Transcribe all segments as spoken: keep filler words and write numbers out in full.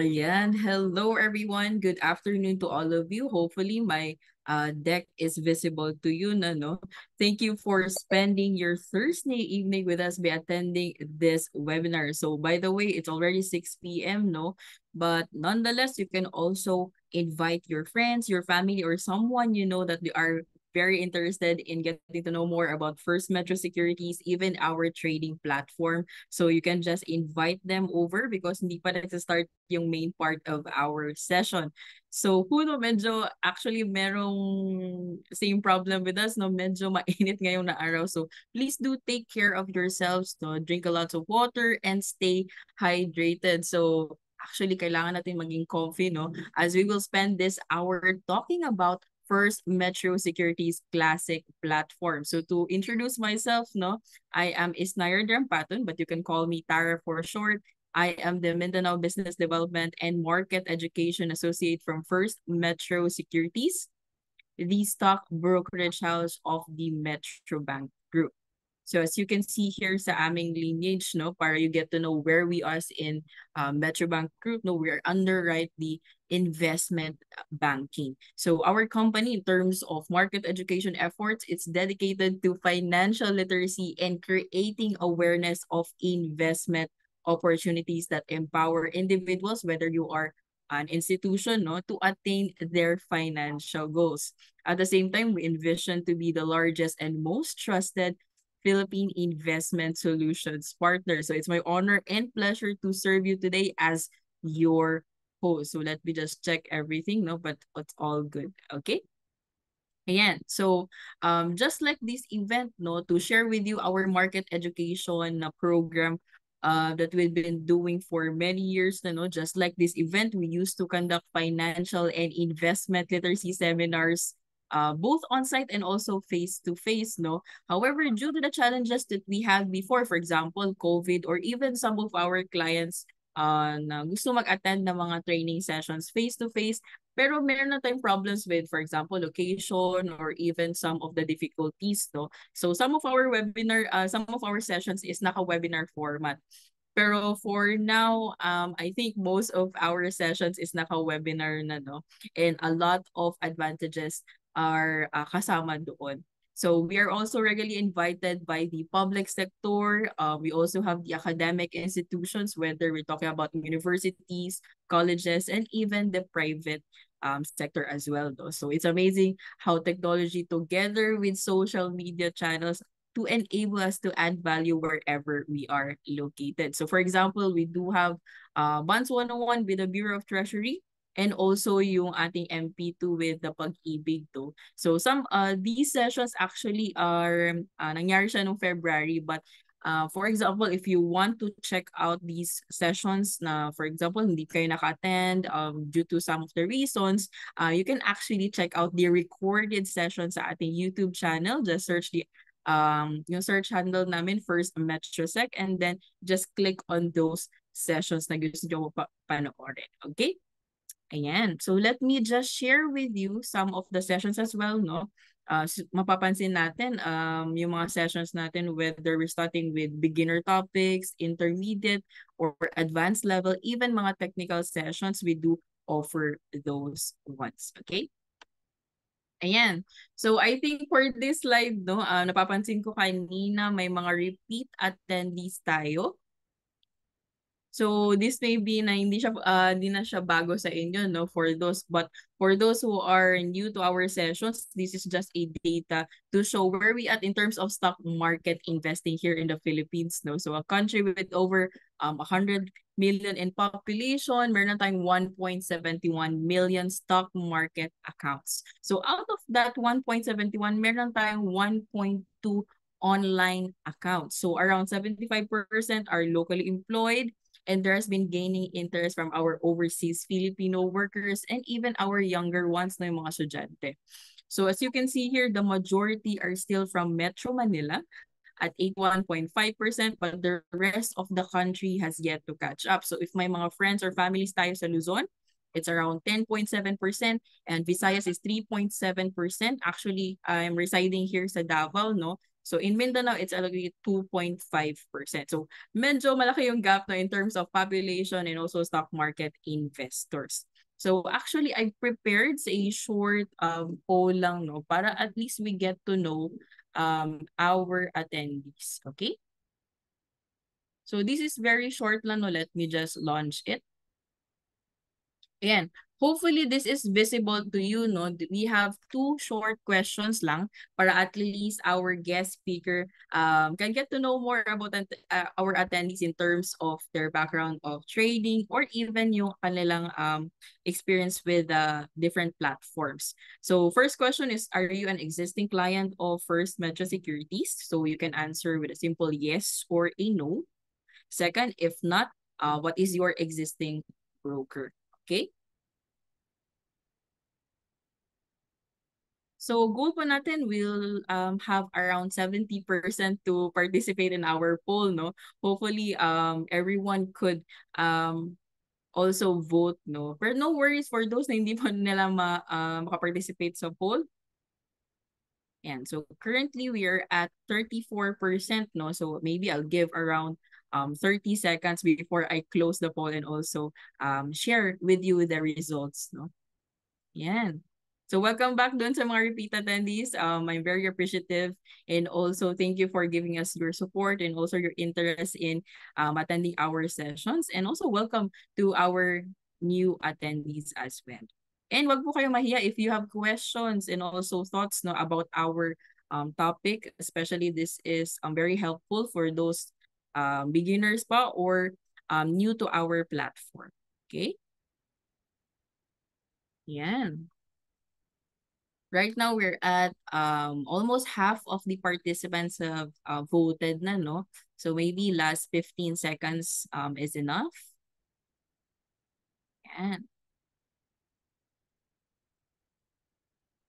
Ayan. Hello, everyone. Good afternoon to all of you. Hopefully, my uh, deck is visible to you na, no? Thank you for spending your Thursday evening with us by attending this webinar. So, by the way, it's already six p m, no? But nonetheless, you can also invite your friends, your family, or someone you know that they are very interested in getting to know more about First Metro Securities, even our trading platform. So you can just invite them over because hindi pa nagsistart yung main part of our session. So Kuno, medyo actually merong same problem with us, no? Medyo mainit ngayong na araw. So please do take care of yourselves, no? Drink a lot of water and stay hydrated. So actually, kailangan natin maging comfy, no? As we will spend this hour talking about First Metro Securities Classic Platform. So to introduce myself, no, I am Isnayar Drampaton, but you can call me Tara for short. I am the Mindanao Business Development and Market Education Associate from First Metro Securities, the stock brokerage house of the Metro Bank Group. So as you can see here sa aming lineage, no, para you get to know where we are in uh, Metro Bank Group, no, we are underwrite the investment banking. So our company, in terms of market education efforts, it's dedicated to financial literacy and creating awareness of investment opportunities that empower individuals, whether you are an institution, no, to attain their financial goals. At the same time, we envision to be the largest and most trusted Philippine Investment Solutions Partner. So it's my honor and pleasure to serve you today as your host. So let me just check everything, no? But it's all good, okay? Ayan. So um, just like this event, no, to share with you our market education program uh, that we've been doing for many years, no? Just like this event, we used to conduct financial and investment literacy seminars Uh, both on-site and also face-to-face, no? However, due to the challenges that we had before, for example, COVID, or even some of our clients uh, na gusto mag-attend ng mga training sessions face-to-face, pero meron na tayong problems with, for example, location or even some of the difficulties, no? So some of our webinar, uh, some of our sessions is naka-webinar format. Pero for now, um, I think most of our sessions is naka-webinar na, no? And a lot of advantages are uh, kasama doon. So we are also regularly invited by the public sector. Uh, we also have the academic institutions, whether we're talking about universities, colleges, and even the private um, sector as well, though. So it's amazing how technology together with social media channels to enable us to add value wherever we are located. So for example, we do have uh, Bonds one oh one with the Bureau of Treasury, and also yung ating M P two with the Pag-ibig to. So some uh these sessions actually are uh, nangyari siya noong February, but uh for example, if you want to check out these sessions na for example hindi kayo naka-attend um due to some of the reasons, uh you can actually check out the recorded sessions sa ating YouTube channel. Just search the um yung search handle namin, First MetroSec, and then just click on those sessions na gusto nyo pa panoorin, okay? Ayan. So let me just share with you some of the sessions as well, no? Uh, mapapansin natin um, yung mga sessions natin, whether we're starting with beginner topics, intermediate, or advanced level, even mga technical sessions, we do offer those ones, okay? Ayan. So I think for this slide, no, uh, napapansin ko kanina may mga repeat attendees tayo. So this may be na hindi siya uh, hindi na siya bago sa inyo, no, for those, but for those who are new to our sessions, this is just a data to show where we at in terms of stock market investing here in the Philippines, no. So a country with over um one hundred million in population, meron na tayong one point seven one million stock market accounts. So out of that one point seven one, meron tayong one point two online accounts. So around seventy-five percent are locally employed. And there has been gaining interest from our overseas Filipino workers and even our younger ones na yung mga estudyante. So as you can see here, the majority are still from Metro Manila at eighty-one point five percent, but the rest of the country has yet to catch up. So if may mga friends or families tayo sa Luzon, it's around ten point seven percent, and Visayas is three point seven percent. Actually, I'm residing here sa Davao, no? So in Mindanao, it's allocated two point five percent. So medyo malaki yung gap na in terms of population and also stock market investors. So actually, I prepared a short um, poll lang, no, para at least we get to know um, our attendees. Okay? So this is very short lang, no? Let me just launch it. Ayan. Hopefully, this is visible to you, no? We have two short questions lang para at least our guest speaker um, can get to know more about uh, our attendees in terms of their background of trading or even yung kanilang um, experience with uh, different platforms. So first question is, are you an existing client of First Metro Securities? So you can answer with a simple yes or a no. Second, if not, uh, what is your existing broker? Okay? So goal po natin, we'll um, have around seventy percent to participate in our poll, no? Hopefully, um, everyone could um, also vote, no? Pero no worries for those na hindi po nila ma, uh, makaparticipate sa poll. And so currently, we are at thirty-four percent, no? So maybe I'll give around um, thirty seconds before I close the poll and also um, share with you the results, no? Yan. So welcome back dun sa mga repeat attendees. Um, I'm very appreciative and also thank you for giving us your support and also your interest in um, attending our sessions, and also welcome to our new attendees as well. And wag po kayong mahiya if you have questions and also thoughts, no, about our um, topic, especially this is um, very helpful for those um, beginners pa or um, new to our platform. Okay? Yan. Right now, we're at um almost half of the participants have uh, voted na, no? So maybe last fifteen seconds um is enough. Yan.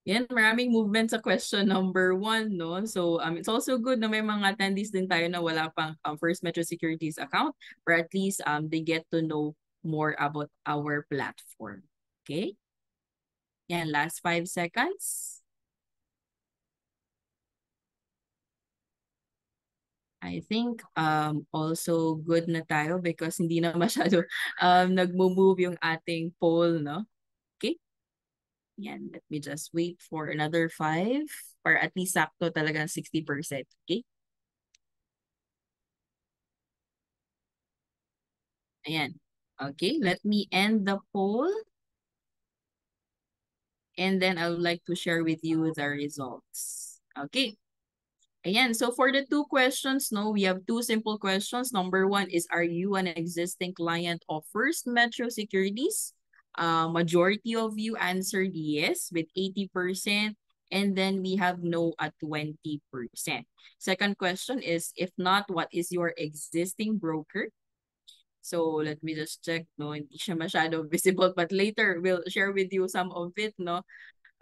Yan, maraming movement sa question number one, no? So um, it's also good na may mga attendees din tayo na wala pang um, First Metro Securities account, or at least um they get to know more about our platform. Okay? Yan, last five seconds. I think um also good na tayo because hindi na masyado um nagmo-move yung ating poll, no? Okay? Yan, let me just wait for another five or at least sakto talagang sixty percent. Okay? Ayan. Okay, let me end the poll. And then I would like to share with you the results. Okay. Ayan. So for the two questions, no, we have two simple questions. Number one is, are you an existing client of First Metro Securities? Uh, majority of you answered yes with eighty percent. And then we have no at twenty percent. Second question is, if not, what is your existing broker? So let me just check, no, hindi siya masyado visible, but later we'll share with you some of it, no?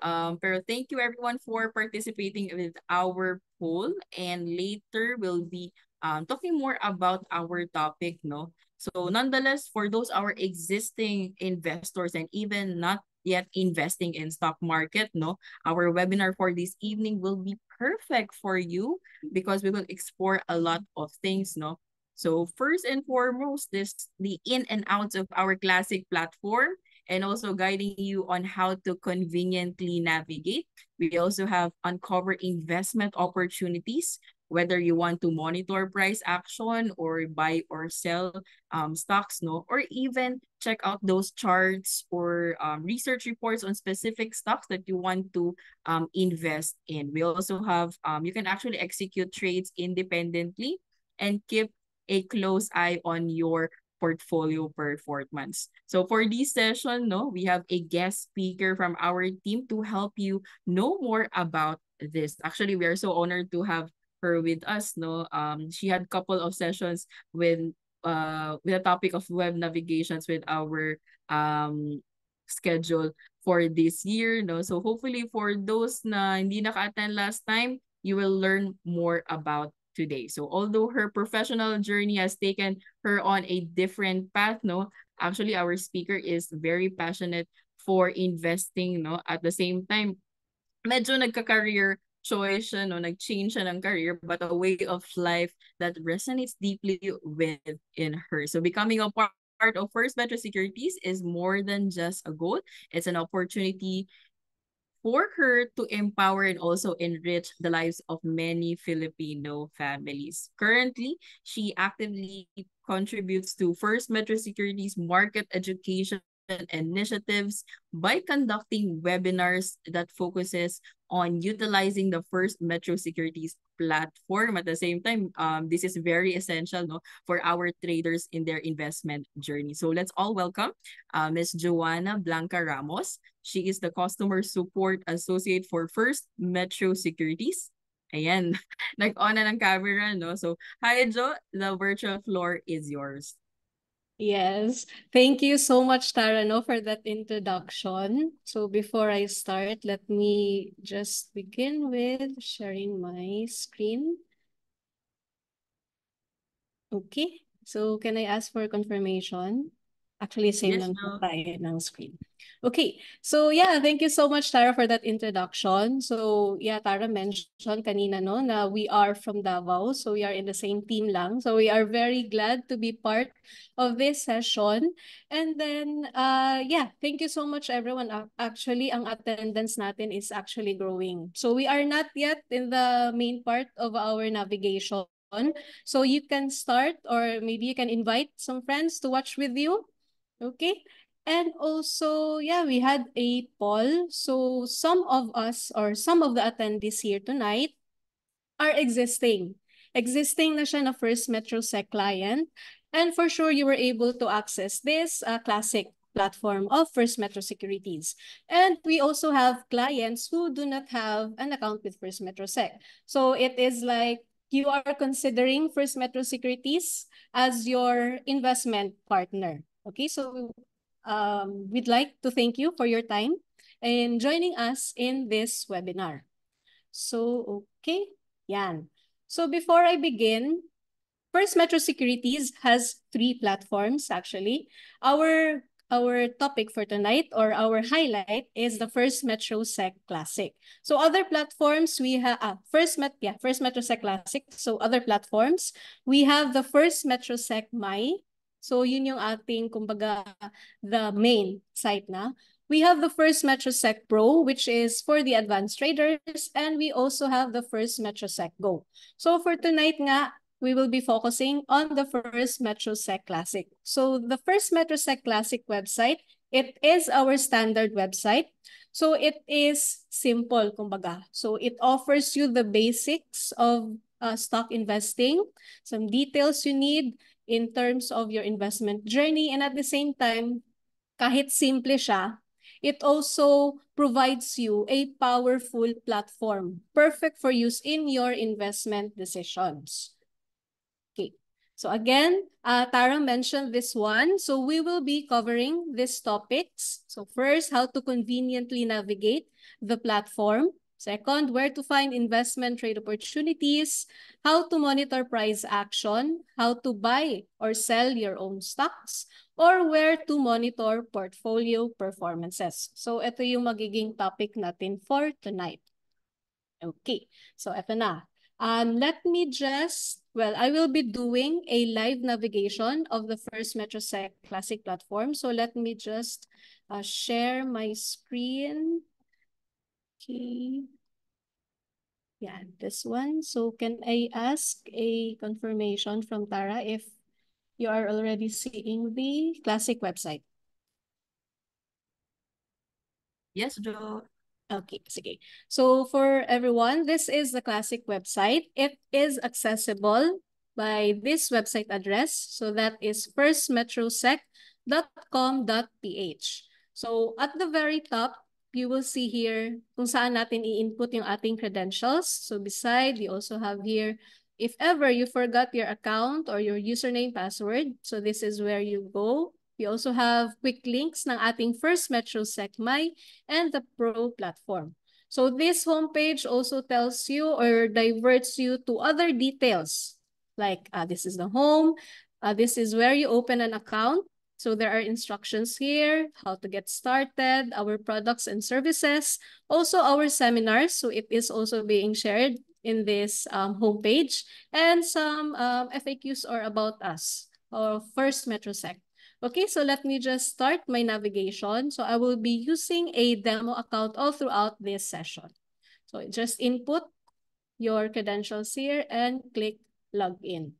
Um, pero thank you everyone for participating with our poll, and later we'll be um, talking more about our topic, no? So nonetheless, for those our existing investors and even not yet investing in stock market, no, our webinar for this evening will be perfect for you because we will explore a lot of things, no? So first and foremost, this the in and outs of our classic platform, and also guiding you on how to conveniently navigate. We also have uncovered investment opportunities, whether you want to monitor price action or buy or sell um, stocks, no, or even check out those charts or um, research reports on specific stocks that you want to um, invest in. We also have, um, you can actually execute trades independently and keep a close eye on your portfolio performance. So for this session, no, we have a guest speaker from our team to help you know more about this. Actually, we are so honored to have her with us, no? Um, she had a couple of sessions with uh with the topic of web navigations with our um schedule for this year, no? So hopefully for those na hindi naka-attend last time, you will learn more about today. So although her professional journey has taken her on a different path, no, actually our speaker is very passionate for investing, no, at the same time medyo nagka-career choice siya, no? Nag-change siya ng career, but a way of life that resonates deeply within her. So becoming a part of First Metro Securities is more than just a goal. It's an opportunity for her to empower and also enrich the lives of many Filipino families. Currently, she actively contributes to First Metro Securities market education initiatives by conducting webinars that focuses on utilizing the First Metro Securities platform. At the same time, um, this is very essential, no, for our traders in their investment journey. So let's all welcome uh, Miz Joanna Blanca Ramos. She is the Customer Support Associate for First Metro Securities. Ayan, nag-on na ng camera, no? So, hi, Jo. The virtual floor is yours. Yes. Thank you so much, Tara, no, for that introduction. So before I start, let me just begin with sharing my screen. Okay. So can I ask for confirmation? Actually, same yes, lang no. tayo ng screen. Okay. So yeah, thank you so much, Tara, for that introduction. So yeah, Tara mentioned kanina, no, na we are from Davao. So we are in the same team lang. So we are very glad to be part of this session. And then, uh, yeah, thank you so much, everyone. Actually, ang attendance natin is actually growing. So we are not yet in the main part of our navigation. So you can start, or maybe you can invite some friends to watch with you. Okay, and also, yeah, we had a poll. So some of us, or some of the attendees here tonight, are existing. Existing na siya na First Metro Sec client. And for sure, you were able to access this uh, classic platform of First Metro Securities. And we also have clients who do not have an account with First Metro Sec. So it is like, you are considering First Metro Securities as your investment partner. Okay, so um, we'd like to thank you for your time and joining us in this webinar. So, okay, yan. So before I begin, First Metro Securities has three platforms actually. Our, our topic for tonight, or our highlight, is the First Metro Sec Classic. So other platforms, we have ah, First, Met yeah, First Metro Sec Classic. So other platforms, we have the First Metro Sec M A I. So yun yung ating, kumbaga, the main site na. We have the First Metro Sec Pro, which is for the advanced traders, and we also have the First Metro Sec Go. So for tonight nga, we will be focusing on the First Metro Sec Classic. So the First Metro Sec Classic website, it is our standard website. So it is simple, kumbaga. So it offers you the basics of uh, stock investing, some details you need in terms of your investment journey. And at the same time, kahit simple siya, it also provides you a powerful platform, perfect for use in your investment decisions. Okay, so again, uh, Tara mentioned this one. So we will be covering these topics. So first, how to conveniently navigate the platform. Second, where to find investment trade opportunities, how to monitor price action, how to buy or sell your own stocks, or where to monitor portfolio performances. So ito yung magiging topic natin for tonight. Okay, so ito na. Um, let me just, well, I will be doing a live navigation of the First Metro Sec Classic platform. So let me just uh, share my screen. Okay. Yeah, this one. So can I ask a confirmation from Tara if you are already seeing the classic website? Yes, Jo. Okay, sige. So for everyone, this is the classic website. It is accessible by this website address. So that is first metro sec dot com dot p h. So at the very top, you will see here kung saan natin i-input yung ating credentials. So beside, you also have here, if ever you forgot your account or your username password, so this is where you go. You also have quick links ng ating First Metro Sec M A I and the Pro platform. So this homepage also tells you or diverts you to other details. Like uh, this is the home, uh, this is where you open an account. So there are instructions here, how to get started, our products and services, also our seminars. So it is also being shared in this um, homepage, and some um, F A Qs or about us, or first MetroSec. Okay, so let me just start my navigation. So I will be using a demo account all throughout this session. So just input your credentials here and click login.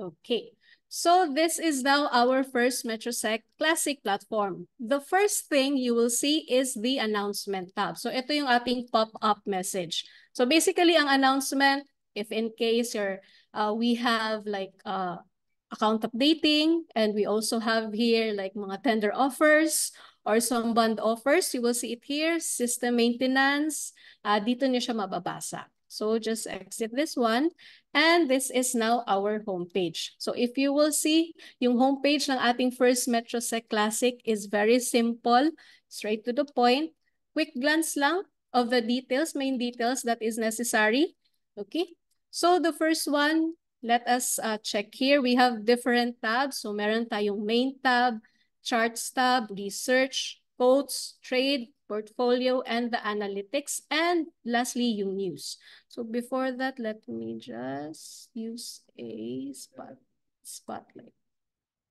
Okay, so this is now our first MetroSec Classic platform. The first thing you will see is the announcement tab. So ito yung ating pop-up message. So basically, ang announcement, if in case you're, uh, we have like uh, account updating, and we also have here like mga tender offers or some bond offers. You will see it here, system maintenance. Uh, dito nyo siya mababasa. So just exit this one. And this is now our homepage. So if you will see, yung homepage ng ating first MetroSec Classic is very simple, straight to the point. Quick glance lang of the details, main details that is necessary. Okay, so the first one, let us uh, check here. We have different tabs. So meron tayong main tab, charts tab, research, quotes, trade, portfolio, and the analytics. And lastly, yung news. So before that, let me just use a spot, spotlight.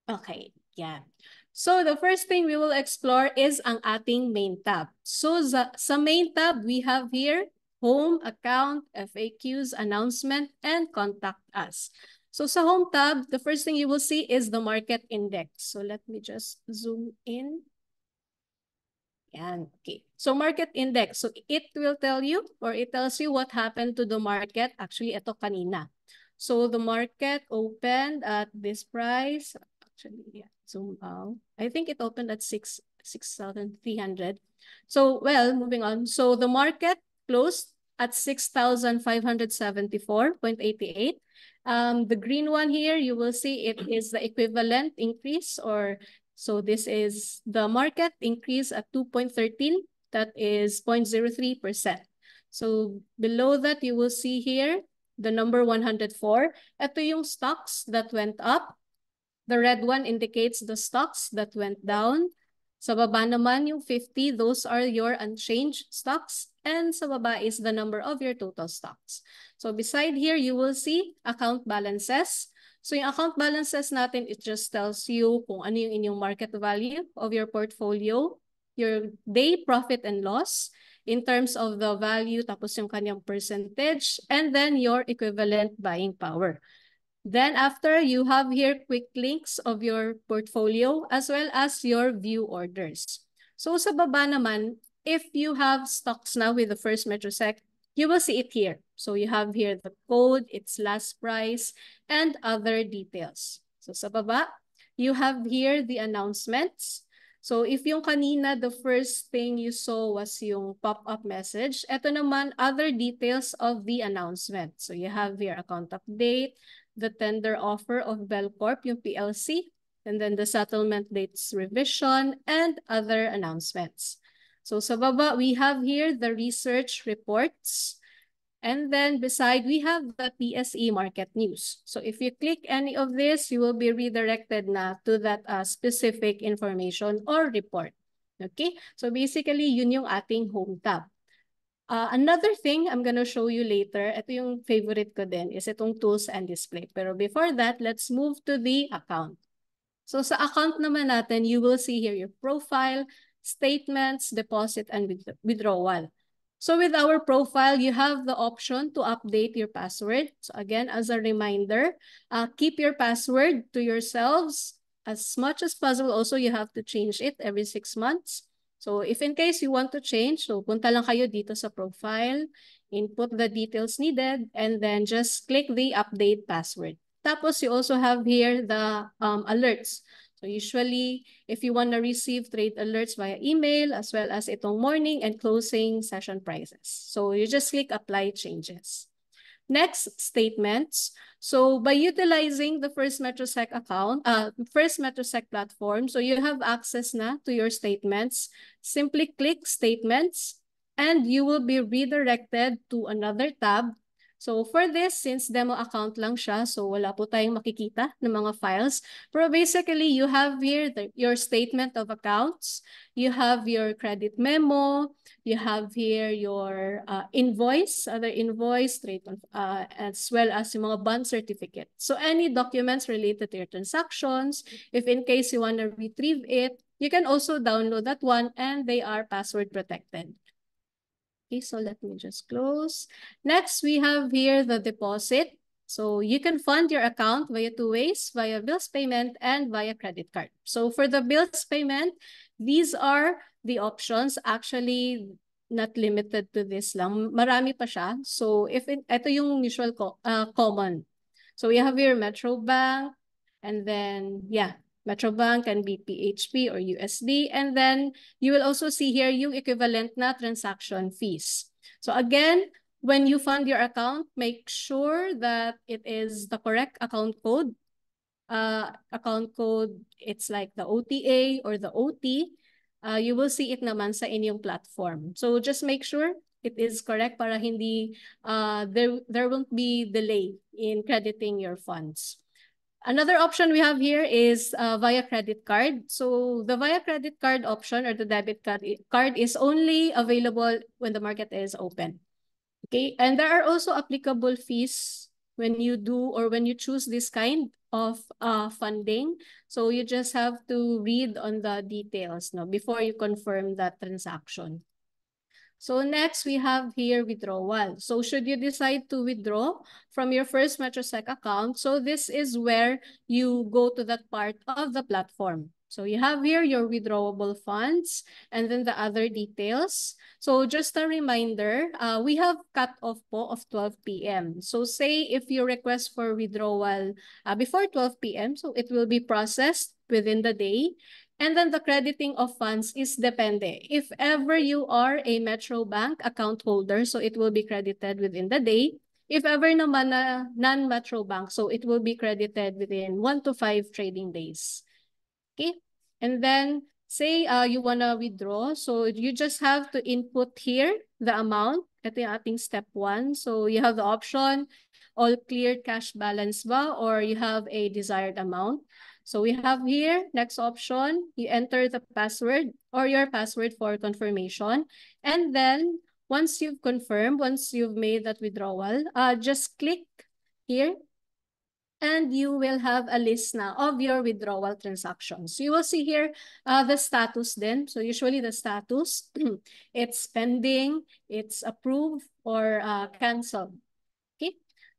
Okay, yeah. So the first thing we will explore is ang ating main tab. So sa, sa main tab, we have here home, account, F A Qs, announcement, and contact us. So sa home tab, the first thing you will see is the market index. So let me just zoom in. Yan, okay. So market index. So it will tell you, or it tells you what happened to the market. Actually, ito kanina. So the market opened at this price. Actually, yeah, zoom out. I think it opened at six thousand three hundred. So, well, moving on. So the market closed at six thousand five hundred seventy-four point eight eight. Um, the green one here, you will see it is the equivalent increase, or so this is the market increase at two point one three, that is zero point zero three percent. So below that, you will see here the number one hundred four. Ito yung stocks that went up. The red one indicates the stocks that went down. Sa baba naman, yung fifty, those are your unchanged stocks. And sa baba is the number of your total stocks. So beside here, you will see account balances. So yung account balances natin, it just tells you kung ano yung inyong market value of your portfolio, your day profit and loss in terms of the value, tapos yung kanyang percentage, and then your equivalent buying power. Then after, you have here quick links of your portfolio as well as your view orders. So sa baba naman, if you have stocks now with the first MetroSec, you will see it here. So you have here the code, its last price, and other details. So sa baba, you have here the announcements. So if yung kanina, the first thing you saw was yung pop-up message, ito naman other details of the announcement. So you have here account update, the tender offer of Belcorp, yung P L C, and then the settlement dates revision, and other announcements. So sa baba, we have here the research reports. And then beside, we have the P S E market news. So if you click any of this, you will be redirected na to that uh, specific information or report. Okay, so basically, yun yung ating home tab. Uh, another thing I'm going to show you later, ito yung favorite ko din, is itong tools and display. Pero before that, let's move to the account. So sa account naman natin, you will see here your profile, statements, deposit, and withdrawal. So with our profile, you have the option to update your password. So again, as a reminder, uh, keep your password to yourselves as much as possible. Also, you have to change it every six months. So if in case you want to change, so punta lang kayo dito sa profile, input the details needed, and then just click the update password. Tapos you also have here the um, alerts. So usually, if you want to receive trade alerts via email, as well as itong morning and closing session prices. So you just click apply changes. Next, statements. So by utilizing the first MetroSec account, uh, first MetroSec platform, so you have access na to your statements. Simply click statements and you will be redirected to another tab. So for this, since demo account lang siya, so wala po tayong makikita ng mga files. Pero basically, you have here the, your statement of accounts, you have your credit memo, you have here your uh, invoice, other invoice, trade, uh, as well as yung mga bond certificate. So any documents related to your transactions, if in case you want to retrieve it, you can also download that one and they are password protected. Okay, so let me just close. Next, we have here the deposit. So you can fund your account via two ways, via bills payment and via credit card. So for the bills payment, these are the options. Actually, not limited to this lang. Marami pa siya. So if in, ito yung usual co uh, common. So we have here Metro Bank and then, yeah. Metro Bank can be P H P or U S D. And then you will also see here yung equivalent na transaction fees. So again, when you fund your account, make sure that it is the correct account code. Uh, account code, it's like the O T A or the O T. Uh, you will see it naman sa inyong platform. So just make sure it is correct para hindi, uh, there, there won't be delay in crediting your funds. Another option we have here is uh, via credit card. So the via credit card option or the debit card, card is only available when the market is open. Okay, and there are also applicable fees when you do or when you choose this kind of uh, funding. So you just have to read on the details no, before you confirm that transaction. So next, we have here withdrawal. So should you decide to withdraw from your first MetroSec account, so this is where you go to that part of the platform. So you have here your withdrawable funds and then the other details. So just a reminder, uh, we have cutoff po of twelve P M So say if you request for withdrawal uh, before twelve P M, so it will be processed within the day. And then the crediting of funds is depende. If ever you are a Metro Bank account holder, so it will be credited within the day. If ever naman na non-Metro Bank, so it will be credited within one to five trading days. Okay? And then say uh, you want to withdraw, so you just have to input here the amount. Ito yung ating step one. So you have the option, all cleared cash balance ba, or you have a desired amount. So we have here, next option, you enter the password or your password for confirmation. And then once you've confirmed, once you've made that withdrawal, uh, just click here and you will have a list now of your withdrawal transactions. You will see here uh, the status then. So usually the status, it's pending, it's approved, or uh, canceled.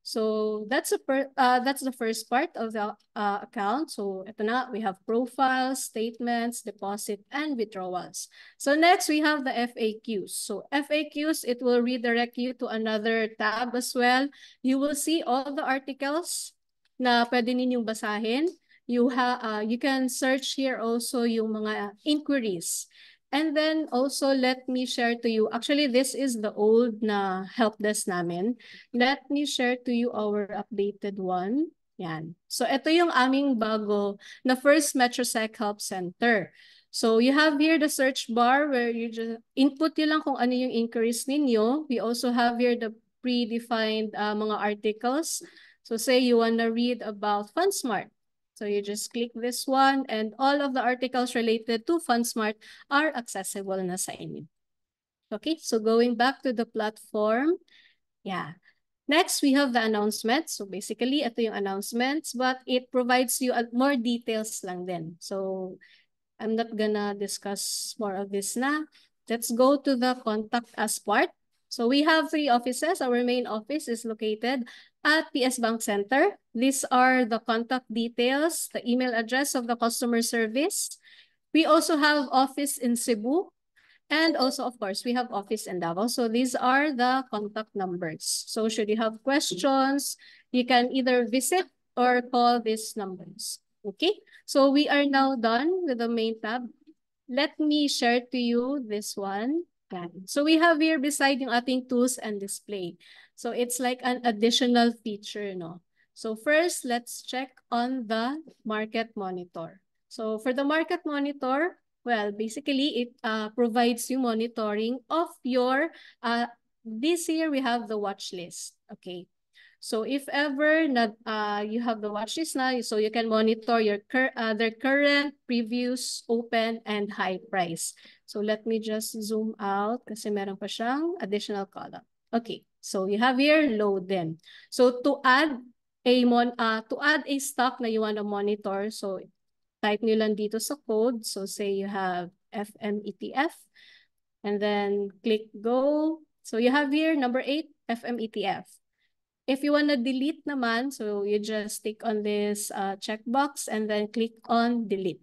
So that's a per, uh, that's the first part of the uh, account. So ito na, we have profiles, statements, deposit, and withdrawals. So next, we have the F A Qs. So F A Qs, it will redirect you to another tab as well. You will see all the articles na pwede ninyong basahin. You, ha uh, you can search here also yung mga inquiries. And then also let me share to you, actually this is the old na help desk namin. Let me share to you our updated one. Yan. So ito yung aming bago na first MetroSec Help Center. So you have here the search bar where you just input yun lang kung ano yung inquiries ninyo. We also have here the predefined uh, mga articles. So say you wanna read about FundSmart. So you just click this one and all of the articles related to FundSmart are accessible na sa inyo. Okay, so going back to the platform. Yeah. Next, we have the announcements. So basically, ito yung announcements, but it provides you more details lang din. So I'm not gonna discuss more of this na. Let's go to the contact us part. So we have three offices. Our main office is located at P S Bank Center. These are the contact details, the email address of the customer service. We also have office in Cebu. And also, of course, we have office in Davao. So these are the contact numbers. So should you have questions, you can either visit or call these numbers. Okay, so we are now done with the main tab. Let me share to you this one. So we have here beside yung ating tools and display. So it's like an additional feature, no? So first, let's check on the market monitor. So for the market monitor, well, basically it uh, provides you monitoring of your, uh, this here we have the watch list, okay? So if ever not, uh, you have the watch list now, so you can monitor your cur uh, their current, previews, open, and high price. So let me just zoom out kasi meron pa siyang additional column. Okay, so you have here load then. So to add a mon uh, to add a stock na you want to monitor, so type nyo lang dito sa code. So say you have F M E T F and then click go. So you have here number eight, F M E T F. If you want to delete naman, so you just click on this uh, checkbox and then click on delete.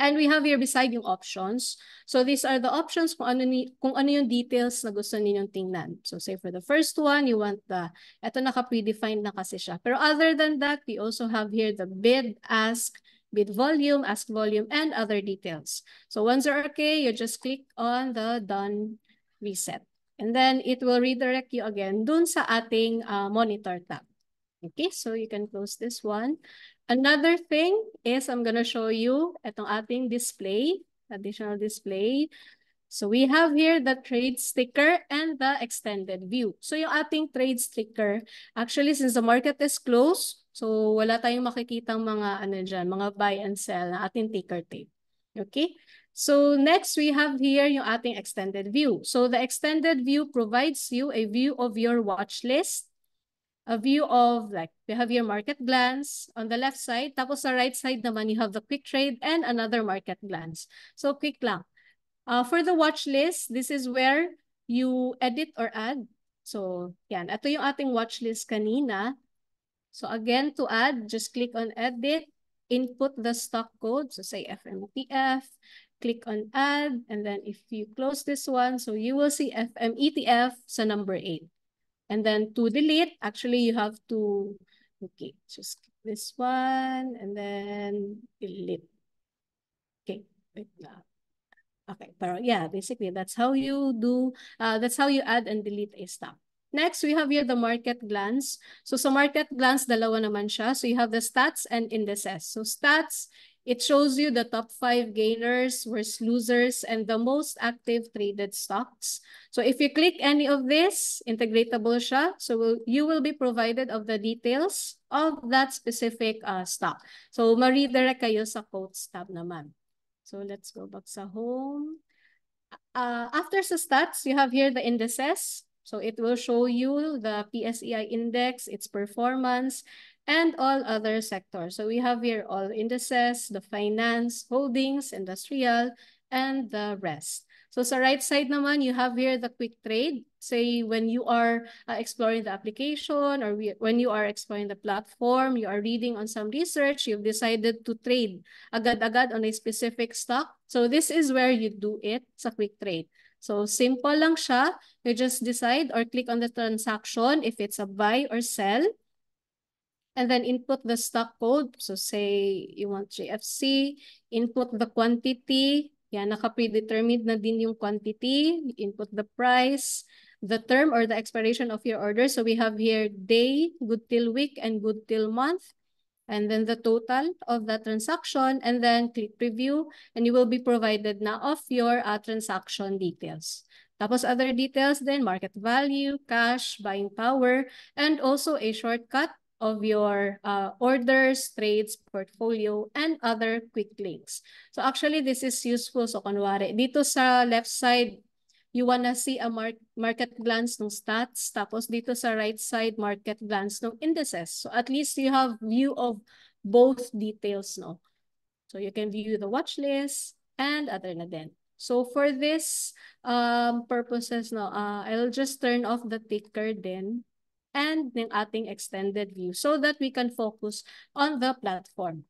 And we have here beside yung options. So these are the options kung ano, ni, kung ano yung details na gusto ninyong tingnan. So say for the first one, you want the, eto naka-predefined na kasi siya. Pero other than that, we also have here the bid, ask, bid volume, ask volume, and other details. So once you're okay, you just click on the done reset. And then it will redirect you again dun sa ating uh, monitor tab. Okay, so you can close this one. Another thing is I'm gonna show you itong ating display, additional display. So we have here the trade sticker and the extended view. So yung ating trade sticker, actually since the market is closed, so wala tayong makikitang mga ano dyan, mga buy and sell na ating ticker tape. Okay. So next, we have here yung ating extended view. So the extended view provides you a view of your watch list, a view of like, you have your market glance on the left side, tapos sa right side naman, you have the quick trade and another market glance. So quick lang. Uh, for the watch list, this is where you edit or add. So yan, ito yung ating watch list kanina. So again, to add, just click on edit, input the stock code, so say F M E T F, click on add, and then if you close this one, so you will see F M E T F sa number eight. And then to delete, actually you have to, okay, just click this one, and then delete. Okay, wait na. Okay, but yeah, basically that's how you do, uh, that's how you add and delete a stock. Next, we have here the market glance. So sa market glance, dalawa naman siya. So you have the stats and indices. So stats, it shows you the top five gainers, worst losers, and the most active traded stocks. So if you click any of this, integratable siya. So will, you will be provided of the details of that specific uh, stock. So ma-redirect kayo sa quotes tab naman. So let's go back sa home. Uh, after sa stats, you have here the indices. So it will show you the P S E I index, its performance, and all other sectors. So we have here all indices, the finance, holdings, industrial, and the rest. So sa right side naman, you have here the quick trade. Say when you are uh, exploring the application or we, when you are exploring the platform, you are reading on some research, you've decided to trade agad-agad on a specific stock. So this is where you do it sa quick trade. So simple lang siya. You just decide or click on the transaction if it's a buy or sell. And then input the stock code. So say you want J F C, input the quantity. Yan, naka-predetermined na din yung quantity. Input the price, the term or the expiration of your order. So we have here day, good till week, and good till month. And then the total of the transaction. And then click preview. And you will be provided na of your uh, transaction details. Tapos other details then market value, cash, buying power, and also a shortcut of your uh, orders, trades, portfolio, and other quick links. So actually, this is useful. So kunwari, dito sa left side, you wanna see a mar market glance ng stats. Tapos dito sa right side, market glance ng indices. So at least you have view of both details, no? So you can view the watch list and other na din. So for this um, purposes, no, uh, I'll just turn off the ticker then. And ng ating extended view so that we can focus on the platform.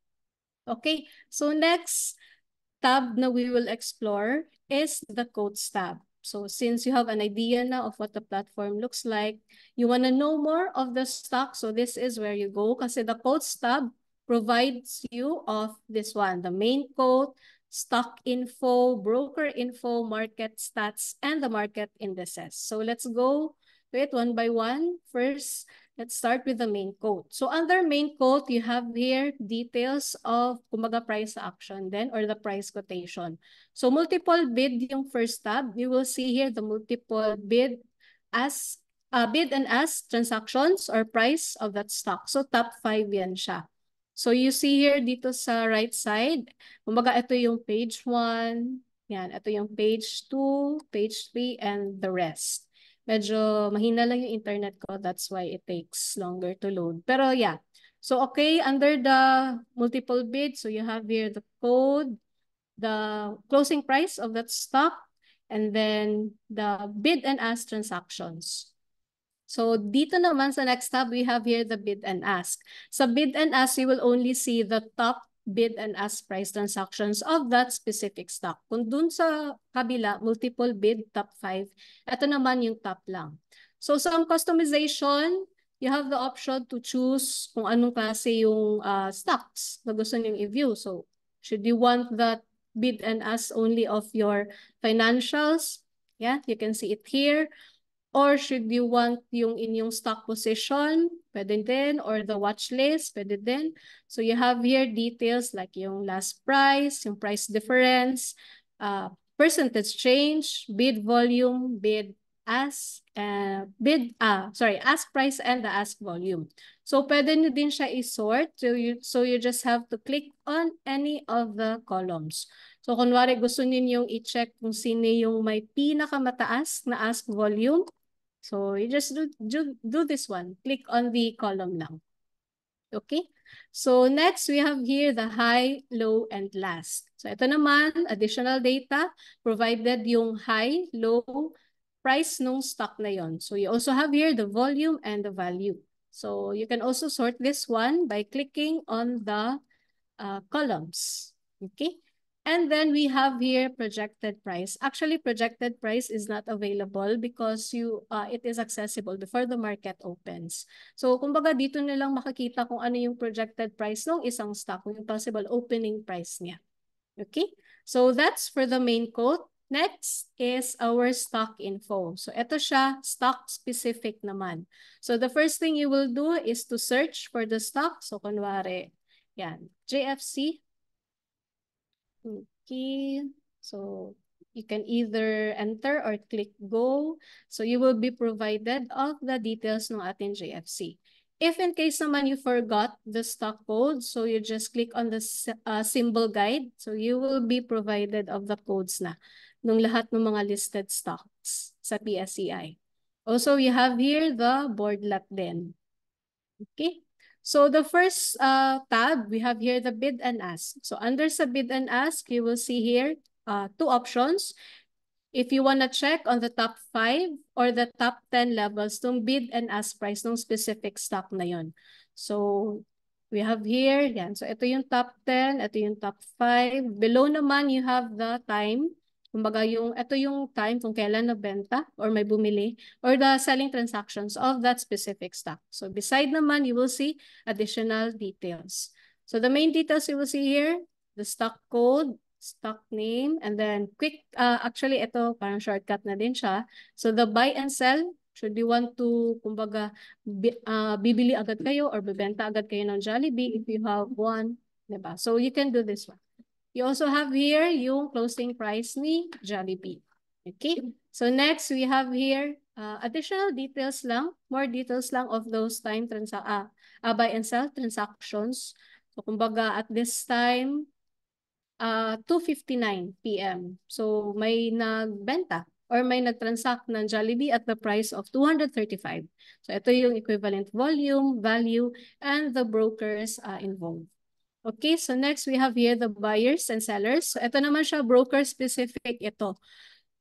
Okay, so next tab na we will explore is the quotes tab. So since you have an idea now of what the platform looks like, you want to know more of the stock, so this is where you go kasi the quotes tab provides you of this one, the main quote, stock info, broker info, market stats, and the market indices. So let's go it one by one. First, let's start with the main quote. So under main quote, you have here details of kumaga price action then or the price quotation. So multiple bid yung first tab. You will see here the multiple bid, ask, Uh, bid and ask transactions or price of that stock. So top five yan siya. So you see here dito sa right side, kumbaga ito yung page one, yan, ito yung page two, page three, and the rest. Medyo mahina lang yung internet ko, that's why it takes longer to load. Pero yeah, so okay, under the multiple bid, so you have here the code, the closing price of that stock, and then the bid and ask transactions. So dito naman sa next tab, we have here the bid and ask. Sa bid and ask, you will only see the top bid and ask price transactions of that specific stock. Kung dun sa kabila, multiple bid, top five, ito naman yung top lang. So some customization, you have the option to choose kung anong klase yung uh, stocks na gusto niyong i-view. So should you want that bid and ask only of your financials? Yeah, you can see it here. Or should you want yung inyong stock position? Pwede din. Or the watch list? Pwede din. So you have here details like yung last price, yung price difference, uh, percentage change, bid volume, bid ask, uh, bid, ah, sorry, ask price and the ask volume. So pwede nyo din siya i-sort. So you, so you just have to click on any of the columns. So kunwari gusto ninyong i-check kung sino yung may pinakamataas na ask volume. So you just do, do, do this one. Click on the column lang. Okay? So next, we have here the high, low, and last. So ito naman, additional data provided yung high, low, price nung stock na yon. So you also have here the volume and the value. So you can also sort this one by clicking on the uh, columns. Okay? And then we have here projected price. Actually, projected price is not available because you uh, it is accessible before the market opens. So, kumbaga dito nilang makikita kung ano yung projected price ng isang stock, yung possible opening price niya. Okay? So, that's for the main code. Next is our stock info. So, ito siya, stock specific naman. So, the first thing you will do is to search for the stock. So, kunwari, yan, J F C. Okay, so you can either enter or click go. So you will be provided all the details ng ating J F C. If in case naman you forgot the stock code, so you just click on the uh, symbol guide. So you will be provided of the codes na ng lahat ng mga listed stocks sa P S E I. Also, you have here the board lot din. Okay. So the first uh, tab, we have here the bid and ask. So under sa bid and ask, you will see here uh, two options. If you want to check on the top five or the top ten levels ng bid and ask price ng specific stock na yon. So we have here, yan. So ito yung top ten, ito yung top five. Below naman, you have the time. Kumbaga yung, ito yung time kung kailan nabenta or may bumili or the selling transactions of that specific stock. So beside naman, you will see additional details. So the main details you will see here, the stock code, stock name, and then quick, uh, actually ito parang shortcut na din siya. So the buy and sell, should you want to, kumbaga, bi, uh, bibili agad kayo or bibenta agad kayo ng Jollibee if you have one, diba? So you can do this one. You also have here yung closing price ni Jollibee. Okay? So next, we have here uh, additional details lang, more details lang of those time transa ah, ah, buy and sell transactions. So kumbaga at this time, uh, two fifty-nine p m So may nagbenta or may nagtransact ng Jollibee at the price of two hundred thirty-five. So ito yung equivalent volume, value, and the brokers uh, involved. Okay, so next we have here the buyers and sellers. So ito naman siya, broker-specific ito.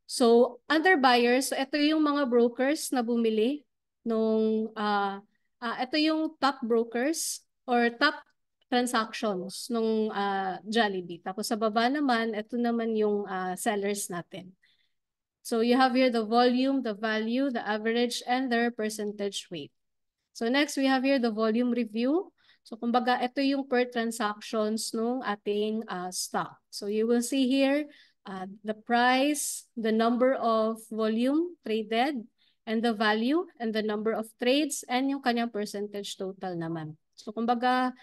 So under buyers, so ito yung mga brokers na bumili. Nung, uh, uh, ito yung top brokers or top transactions nung uh, Jollibee. Tapos sa baba naman, ito naman yung uh, sellers natin. So you have here the volume, the value, the average, and their percentage weight. So next we have here the volume review. So, kumbaga, ito yung per transactions nung ating uh, stock. So, you will see here uh, the price, the number of volume traded, and the value, and the number of trades, and yung kanyang percentage total naman. So, kumbaga,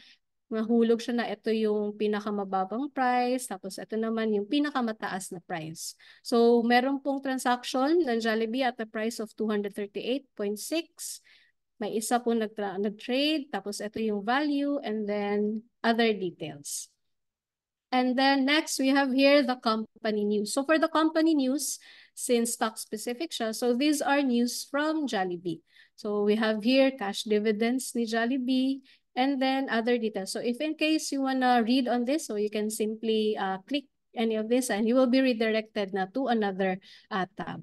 Mahulog siya na ito yung pinakamababang price, tapos ito naman yung pinakamataas na price. So, meron pong transaction ng Jollibee at the price of two thirty-eight point six. May isa po nag-trade, tapos ito yung value, and then other details. And then next, we have here the company news. So, for the company news, since stock-specific siya, so these are news from Jollibee. So, we have here cash dividends ni Jollibee, and then other details. So if in case you want to read on this, so you can simply uh, click any of this and you will be redirected na to another uh, tab.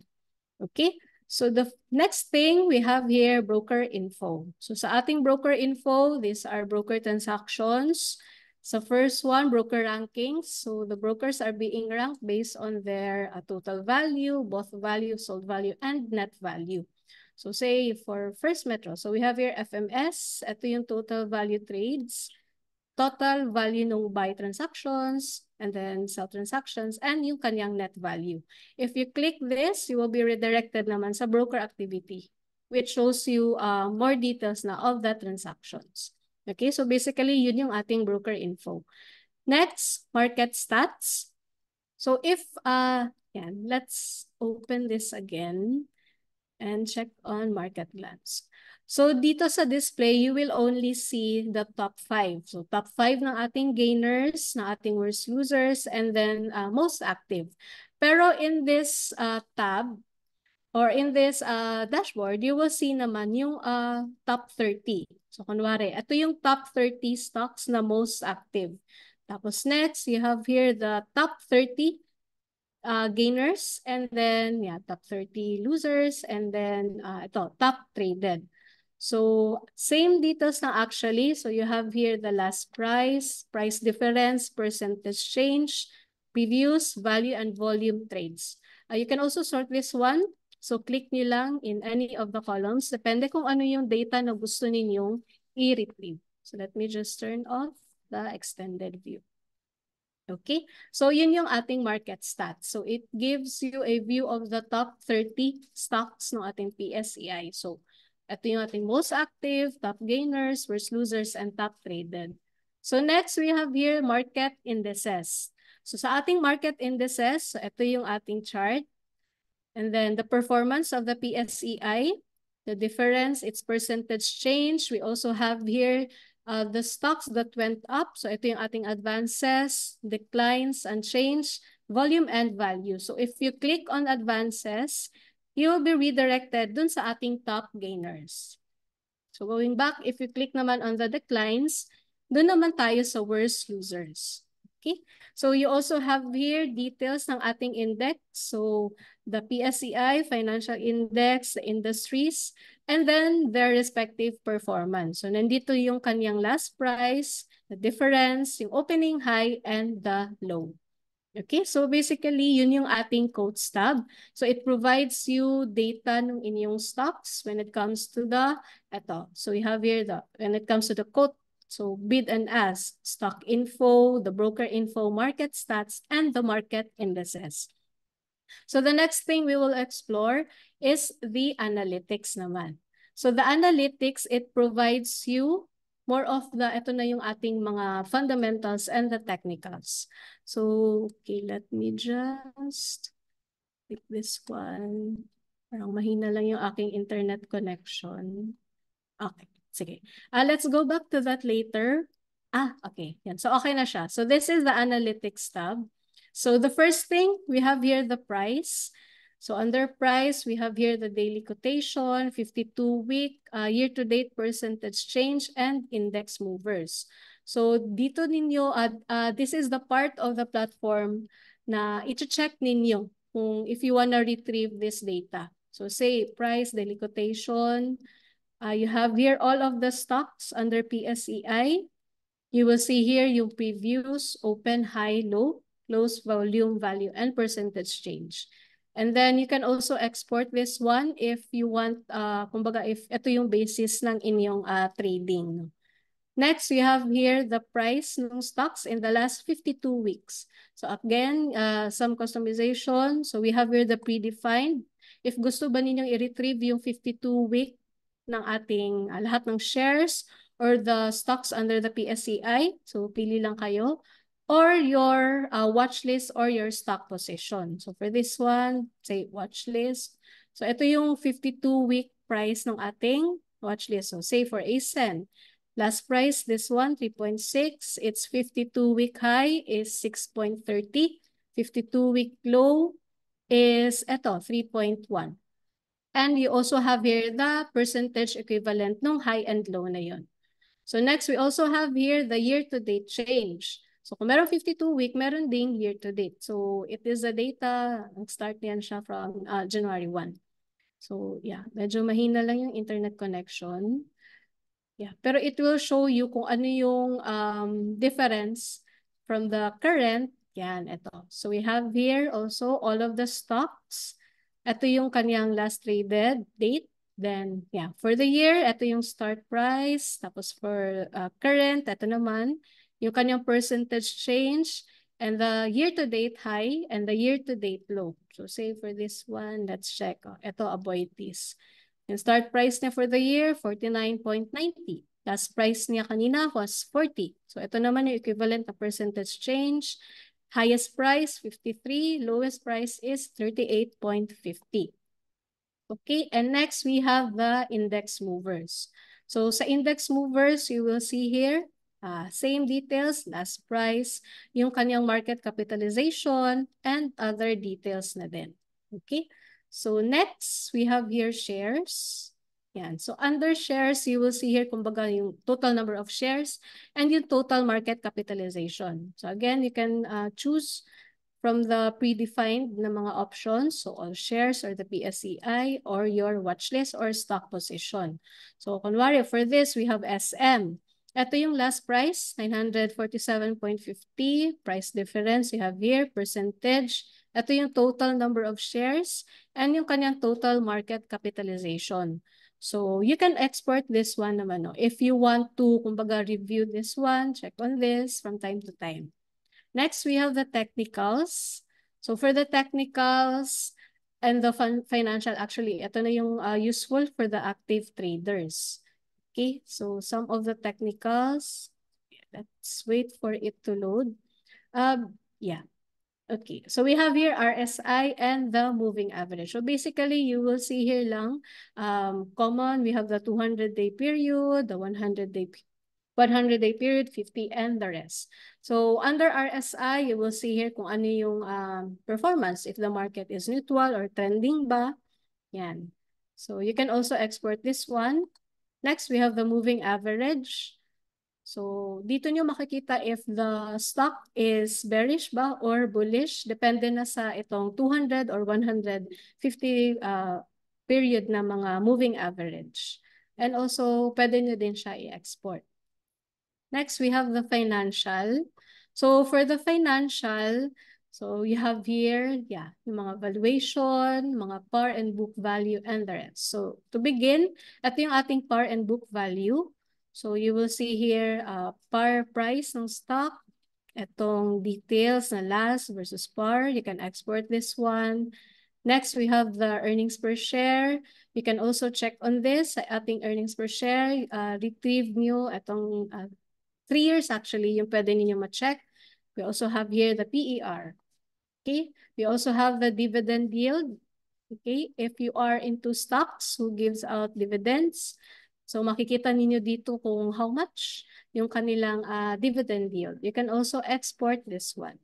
Okay, so the next thing we have here, broker info. So sa ating broker info, these are broker transactions. So first one, broker rankings. So the brokers are being ranked based on their uh, total value, both value, sold value, and net value. So say for First Metro, so we have here F M S, ito yung total value trades, total value ng buy transactions, and then sell transactions, and yung kanyang net value. If you click this, you will be redirected naman sa broker activity, which shows you uh, more details na of the transactions. Okay, so basically yun yung ating broker info. Next, market stats. So if, uh, yan, let's open this again and check on market glance. So dito sa display, you will only see the top five. So top five ng ating gainers, ng ating worst losers, and then uh, most active. Pero in this uh, tab, or in this uh, dashboard, you will see naman yung uh, top thirty. So kunwari, ito yung top thirty stocks na most active. Tapos next, you have here the top thirty Uh, gainers, and then yeah, top thirty losers, and then uh, ito, top traded. So same details na actually. So you have here the last price, price difference, percentage change, previews, value, and volume trades. Uh, you can also sort this one. So click nyo lang in any of the columns. Depende kung ano yung data na gusto ninyong i-retrieve. So let me just turn off the extended view. Okay, so yun yung ating market stats. So it gives you a view of the top thirty stocks ng ating P S E I. So ito yung ating most active, top gainers, worst losers, and top traded. So next, we have here market indices. So sa ating market indices, so ito yung ating chart. And then the performance of the P S E I, the difference, its percentage change. We also have here Uh, the stocks that went up, so ito yung ating advances, declines, and change, volume, and value. So if you click on advances, you will be redirected dun sa ating top gainers. So going back, if you click naman on the declines, dun naman tayo sa worst losers. Okay? So you also have here details ng ating index. So the P S E I, financial index, the industries, and then their respective performance. So nandito yung kanyang last price, the difference, yung opening high, and the low. Okay? So basically, yun yung ating quotes tab. So it provides you data ng inyong stocks when it comes to the, eto. So we have here the, when it comes to the quote, so bid and ask, stock info, the broker info, market stats, and the market indices. So the next thing we will explore is the analytics naman. So the analytics, it provides you more of the, ito na yung ating mga fundamentals and the technicals. So, okay, let me just click this one. Parang mahina lang yung aking internet connection. Okay. Sige. Uh, let's go back to that later. Ah, okay. Yan. So, okay na siya. So, this is the analytics tab. So, the first thing, we have here the price. So, under price, we have here the daily quotation, fifty-two week, uh, year-to-date percentage change, and index movers. So, dito ninyo, uh, uh, this is the part of the platform na iti-check ninyo kung if you wanna retrieve this data. So, say, price, daily quotation. Uh, you have here all of the stocks under P S E I. You will see here yung previews, open, high, low, close, volume, value, and percentage change. And then you can also export this one if you want, uh, kumbaga if ito yung basis ng inyong uh, trading. Next, we have here the price ng stocks in the last fifty-two weeks. So again, uh, some customization. So we have here the predefined. If gusto ba ninyong i-retrieve yung fifty-two week ng ating uh, lahat ng shares, or the stocks under the P S C I, so pili lang kayo, or your uh, watch list or your stock position. So for this one, say watch list. So ito yung fifty-two week price ng ating watch list. So say for A S I N, last price, this one, three point six. Its fifty-two week high is six point three zero. fifty-two week low is eto, three point one. And you also have here the percentage equivalent ng high and low na yun. So next, we also have here the year-to-date change. So kung meron fifty-two week, meron ding year-to-date. So it is the data, nag-start niyan siya from uh, January first. So yeah, medyo mahina lang yung internet connection. Yeah, pero it will show you kung ano yung um, difference from the current. Yan, ito. So we have here also all of the stocks. Ito yung kanyang last traded date. Then, yeah, for the year, ito yung start price. Tapos for uh, current, ito naman. Yung kanyang percentage change and the year-to-date high and the year-to-date low. So say for this one, let's check. Oh, ito, avoid this. Yung start price niya for the year, forty-nine point nine zero. Last price niya kanina was forty. So ito naman yung equivalent na percentage change. Highest price, fifty-three. Lowest price is thirty-eight point five zero. Okay, and next we have the index movers. So sa index movers, you will see here, uh, same details, last price, yung kanyang market capitalization, and other details na din. Okay. So next, we have here shares. Yan. So under shares, you will see here kumbaga yung total number of shares and yung total market capitalization. So again, you can uh, choose from the predefined na mga options. So all shares or the P S C I or your watch list or stock position. So kunwari, for this, we have S M. Ito yung last price, nine forty-seven point five zero. Price difference, you have here, percentage. Ito yung total number of shares and yung kanyang total market capitalization. So you can export this one naman. No? If you want to, kumbaga, review this one, check on this from time to time. Next, we have the technicals. So for the technicals and the fun financial, actually, ito na yung uh, useful for the active traders. Okay, so some of the technicals, let's wait for it to load. Um, yeah, okay. So we have here R S I and the moving average. So basically, you will see here lang, um, common, we have the two hundred day period, the one hundred day period, fifty, and the rest. So under R S I, you will see here kung ano yung um, performance, if the market is neutral or trending ba. Yan. So you can also export this one. Next, we have the moving average. So, dito nyo makikita if the stock is bearish ba or bullish. Depende na sa itong two hundred or one hundred fifty uh, period na mga moving average. And also, pwede nyo din siya i-export. Next, we have the financial. So, for the financial, so you have here, yeah, yung mga valuation, mga par and book value, and the rest. So to begin, ito yung ating par and book value. So you will see here, uh, par price ng stock, itong details na last versus par. You can export this one. Next, we have the earnings per share. You can also check on this, sa ating earnings per share. Uh, retrieve nyo itong uh, three years actually, yung pwede ninyo ma-check. We also have here the P E R. Okay, we also have the dividend yield. Okay, if you are into stocks who gives out dividends, so makikita ninyo dito kung how much yung kanilang uh, dividend yield. You can also export this one.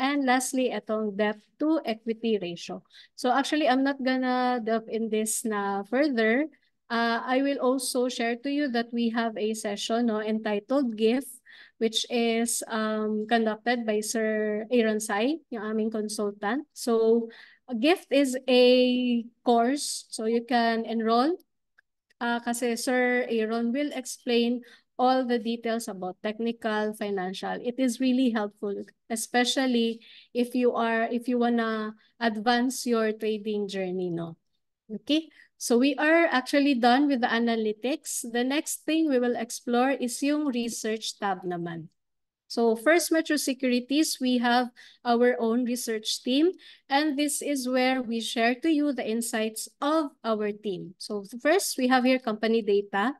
And lastly, itong debt to equity ratio. So actually, I'm not gonna delve in this na further. Uh, I will also share to you that we have a session no, entitled GIF, which is um, conducted by Sir Aaron Sai, yung aming consultant. So, GIF is a course, so you can enroll. Uh, kasi Sir Aaron will explain all the details about technical, financial. It is really helpful, especially if you are, if you wanna advance your trading journey, no? Okay, so we are actually done with the analytics. The next thing we will explore is yung research tab naman. So first, Metro Securities, we have our own research team. And this is where we share to you the insights of our team. So first, we have here company data.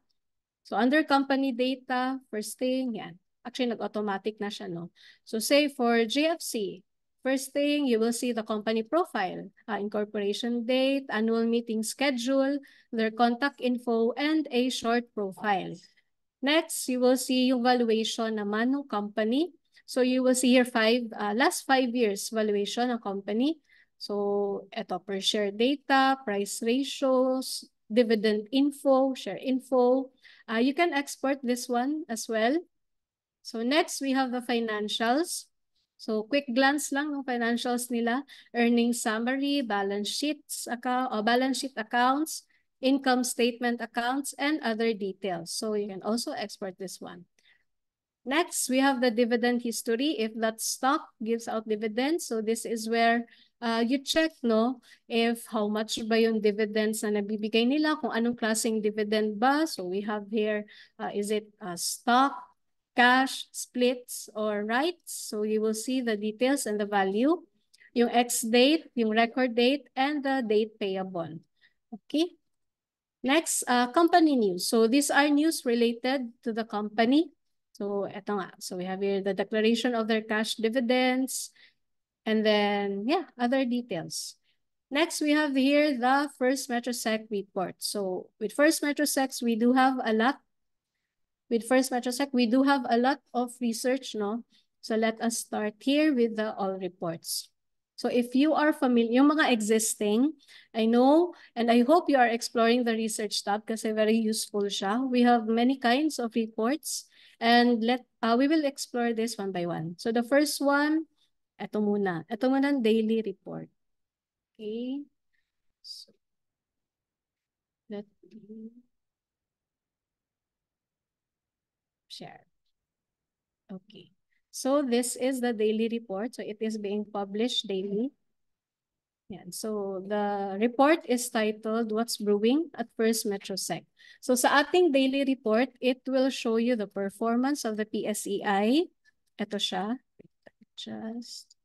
So under company data, first thing, yan. Actually, nag-automatic na siya, no? So say for G F C, first thing, you will see the company profile, uh, incorporation date, annual meeting schedule, their contact info, and a short profile. Next, you will see yung valuation naman ng company. So you will see here five, uh, last five years valuation ng company. So eto, per share data, price ratios, dividend info, share info. Uh, you can export this one as well. So next, we have the financials. So quick glance lang ng financials nila. Earnings summary, balance sheets, account, or balance sheet accounts, income statement accounts, and other details. So you can also export this one. Next, we have the dividend history. If that stock gives out dividends, so this is where Uh, you check, no, if how much ba yung dividends na nabibigay nila, kung anong klaseng dividend ba. So we have here, uh, is it uh, stock, cash, splits, or rights? So you will see the details and the value, yung ex-date, yung record date, and the date payable. Okay. Next, uh, company news. So these are news related to the company. So eto nga. So we have here the declaration of their cash dividends, and then, yeah, other details. Next, we have here the First MetroSec report. So with First MetroSec, we do have a lot. With First MetroSec, we do have a lot of research, no? So let us start here with the all reports. So if you are familiar, yung mga existing, I know, and I hope you are exploring the research tab kasi very useful siya. We have many kinds of reports, and let uh, we will explore this one by one. So the first one, Ito muna. Ito muna ang daily report. Okay. So, let me share. Okay. So this is the daily report. So it is being published daily. Yan. So the report is titled, What's Brewing at First MetroSec. So sa ating daily report, it will show you the performance of the P S E I. Ito siya. Just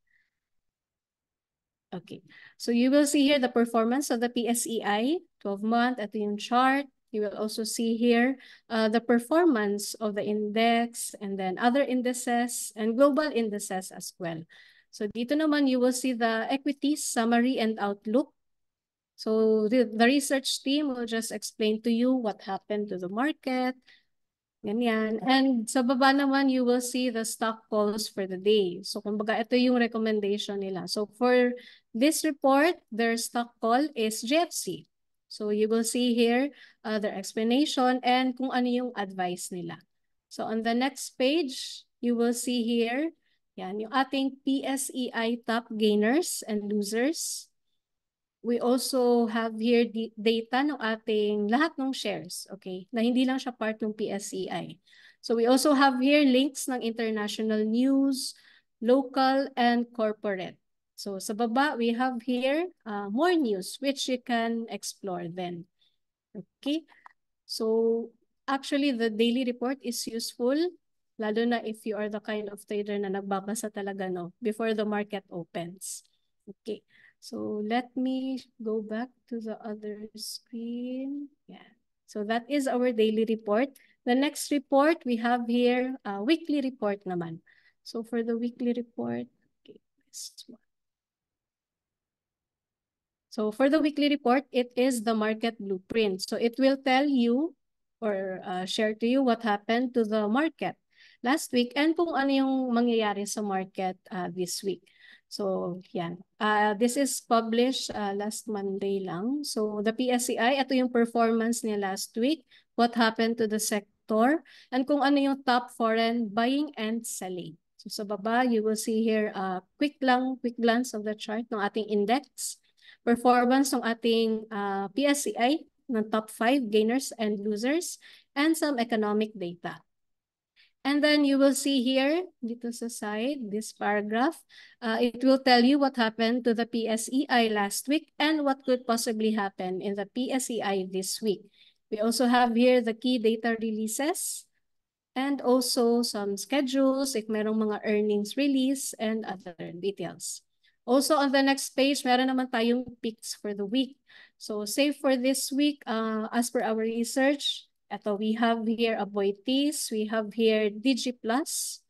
okay, so you will see here the performance of the P S E I twelve month at the chart. You will also see here uh, the performance of the index and then other indices and global indices as well. So dito naman you will see the equity summary and outlook. So the, the research team will just explain to you what happened to the market. Ganyan. And sa baba naman, you will see the stock calls for the day. So kumbaga, ito yung recommendation nila. So for this report, their stock call is G F C. So you will see here uh, their explanation and kung ano yung advice nila. So on the next page, you will see here, yan, yung ating P S E I top gainers and losers. We also have here the data ng ating lahat ng shares, okay? Na hindi lang siya part ng P S E I. So we also have here links ng international news, local, and corporate. So sa baba, we have here uh, more news, which you can explore then. Okay? So actually, the daily report is useful, lalo na if you are the kind of trader na nagbabasa talaga, no? Before the market opens. Okay. So let me go back to the other screen. Yeah. So that is our daily report. The next report we have here, uh, weekly report naman. So for the weekly report, okay, this one. So for the weekly report, it is the market blueprint. So it will tell you or uh, share to you what happened to the market last week and kung ano yung mangyayari sa market uh, this week. So, yan. Uh, this is published uh, last Monday lang. So, the P S E I, ito yung performance niya last week. What happened to the sector? And kung ano yung top foreign buying and selling. So, sa baba, you will see here a uh, quick lang, quick glance of the chart ng ating index. Performance ng ating uh, P S E I ng top five gainers and losers. And some economic data. And then you will see here, dito sa side, this paragraph, uh, it will tell you what happened to the P S E I last week and what could possibly happen in the P S E I this week. We also have here the key data releases and also some schedules, if merong mga earnings release and other details. Also on the next page, meron naman tayong picks for the week. So save for this week, uh, as per our research, Ito, we have here Aboitiz, we have here DigiPlus,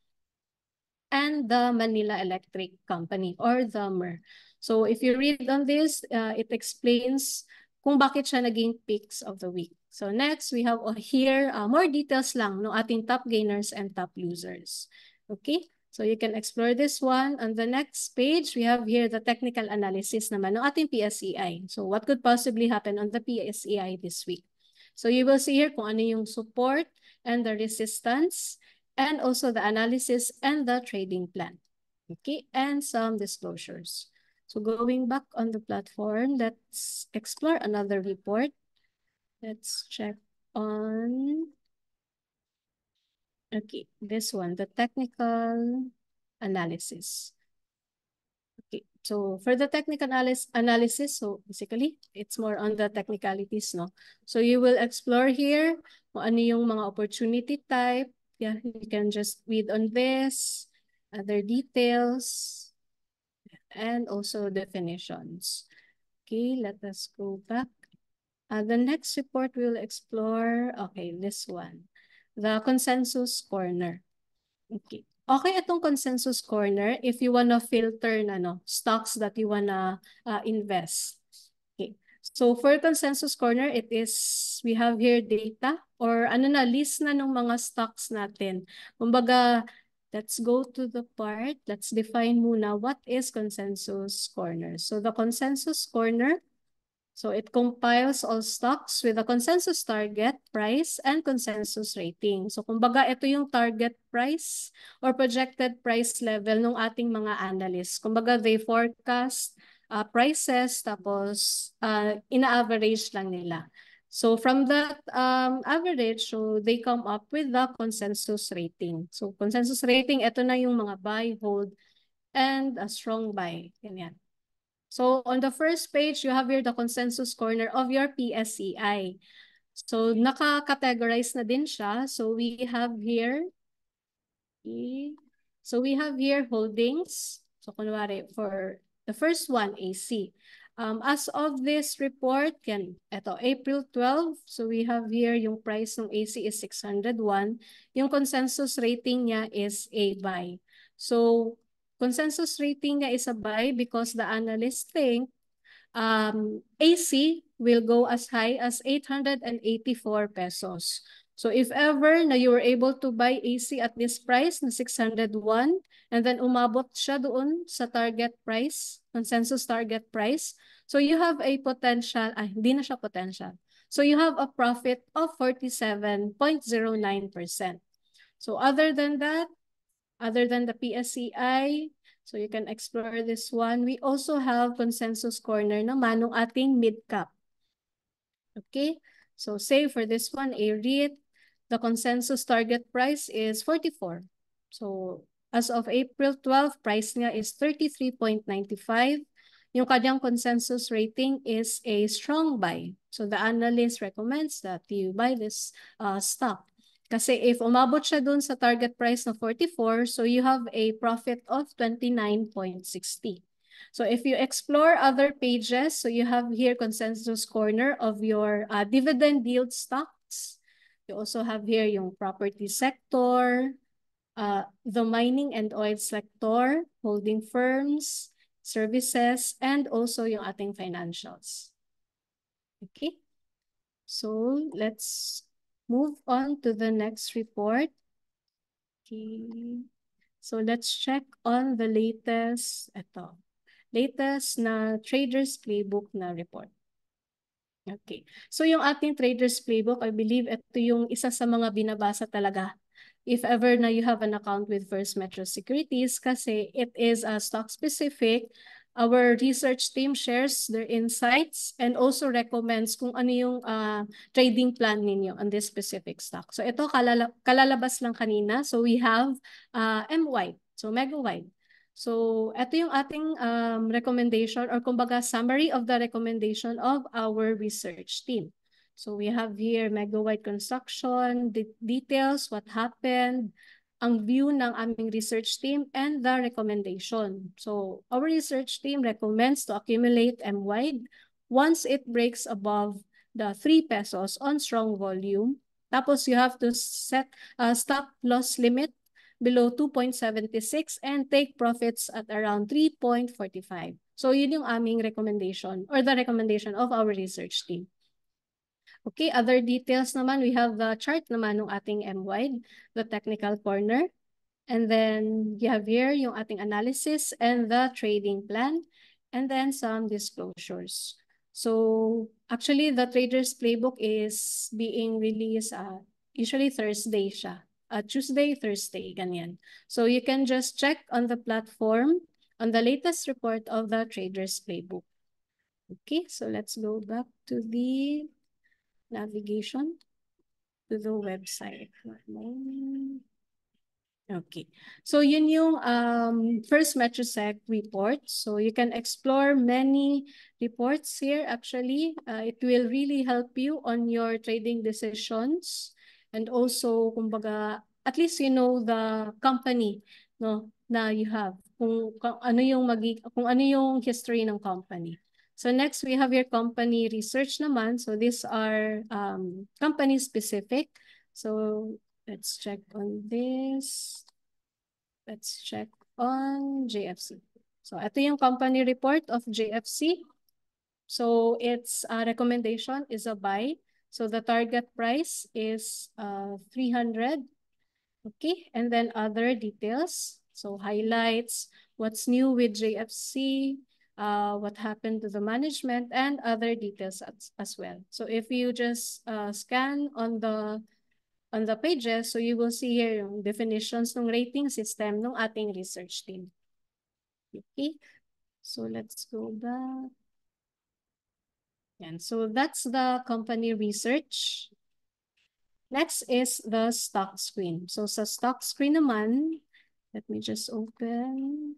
and the Manila Electric Company or the M E R. So if you read on this, uh, it explains kung bakit siya naging picks of the week. So next, we have here uh, more details lang no ating top gainers and top losers. Okay, so you can explore this one. On the next page, we have here the technical analysis naman ng ating P S E I. So what could possibly happen on the P S E I this week? So you will see here kung ano yung support and the resistance and also the analysis and the trading plan. Okay, and some disclosures. So going back on the platform, let's explore another report. Let's check on, okay, this one, the technical analysis. Okay, so for the technical analysis, so basically, it's more on the technicalities, no? So you will explore here kung ano yung mga opportunity type. Yeah, you can just read on this, other details, and also definitions. Okay, let us go back. Uh, the next report we'll explore, okay, this one. The Consensus Corner. Okay, okay itong Consensus Corner if you wanna filter na, no, stocks that you wanna uh, invest. Okay, so for Consensus Corner, it is, we have here data or ano na, list na ng mga stocks natin. Kumbaga, let's go to the part. Let's define muna what is Consensus Corner. So the Consensus Corner, so it compiles all stocks with a consensus target price and consensus rating. So kumbaga ito yung target price or projected price level ng ating mga analysts. Kumbaga they forecast uh, prices tapos uh, ina-average lang nila. So from that um, average, so they come up with the consensus rating. So consensus rating, ito na yung mga buy, hold, and a strong buy. Yan yan. So on the first page, you have here the consensus corner of your P S E I. So naka-categorize na din siya. So we have here, okay. So we have here holdings. So kunwari for the first one, A C. Um, as of this report, yan, ito, April twelfth, so we have here yung price ng A C is six hundred one. Yung consensus rating niya is a buy. So, consensus rating niya is a buy because the analysts think um, A C will go as high as eight hundred eighty-four pesos. So if ever na you were able to buy A C at this price na six hundred one and then umabot siya doon sa target price, consensus target price, so you have a potential, ah, hindi na siya potential. So you have a profit of forty-seven point zero nine percent. So other than that, other than the P S E I, so you can explore this one, we also have consensus corner naman ng ating mid-cap. Okay? So say for this one, a R E I T, the consensus target price is forty-four. So as of April twelfth, price niya is thirty-three point nine five. Yung kanyang consensus rating is a strong buy. So the analyst recommends that you buy this uh, stock. Kasi if umabot siya dun sa target price na forty-four, so you have a profit of twenty-nine point six zero. So if you explore other pages, so you have here consensus corner of your uh, dividend yield stocks. You also have here yung property sector, uh, the mining and oil sector, holding firms, services, and also yung ating financials. Okay, so let's move on to the next report. Okay, so let's check on the latest, ito. latest na Trader's Playbook na report. Okay. So yung ating Trader's Playbook, I believe ito yung isa sa mga binabasa talaga. If ever na you have an account with First Metro Securities, kasi it is a stock-specific. Our research team shares their insights and also recommends kung ano yung uh, trading plan ninyo on this specific stock. So ito kalala kalalabas lang kanina. So we have uh, M Y, so Mega Wide. So, ito yung ating um, recommendation or kumbaga summary of the recommendation of our research team. So, we have here Megawide Construction, the details, what happened, ang view ng aming research team, and the recommendation. So, our research team recommends to accumulate M-wide once it breaks above the three pesos on strong volume Tapos you have to set uh, stop loss limit below two point seven six and take profits at around three point four five. So yun yung aming recommendation or the recommendation of our research team. Okay, other details naman, we have the chart naman ng ating M W I D, the technical corner. And then you have here yung ating analysis and the trading plan. And then some disclosures. So actually the trader's playbook is being released uh, usually Thursday siya. Uh, Tuesday, Thursday, ganyan. So you can just check on the platform on the latest report of the Trader's Playbook. Okay, so let's go back to the navigation to the website. Okay, so yun yung um, first MetroSec report. So you can explore many reports here actually. Uh, it will really help you on your trading decisions. And also, kumbaga, at least you know the company, no, na you have. Kung, kung ano yung magi, kung ano yung history ng company. So next we have your company research naman. So these are um company specific. So let's check on this. Let's check on J F C. So ito yung company report of J F C. So its uh, recommendation is a buy. So the target price is uh, three hundred, okay? And then other details, so highlights, what's new with J F C, uh, what happened to the management, and other details as, as well. So if you just uh, scan on the on the pages, so you will see here yung definitions ng rating system ng ating research team. Okay, so let's go back. And so that's the company research. Next is the stock screen. So sa stock screen naman, let me just open.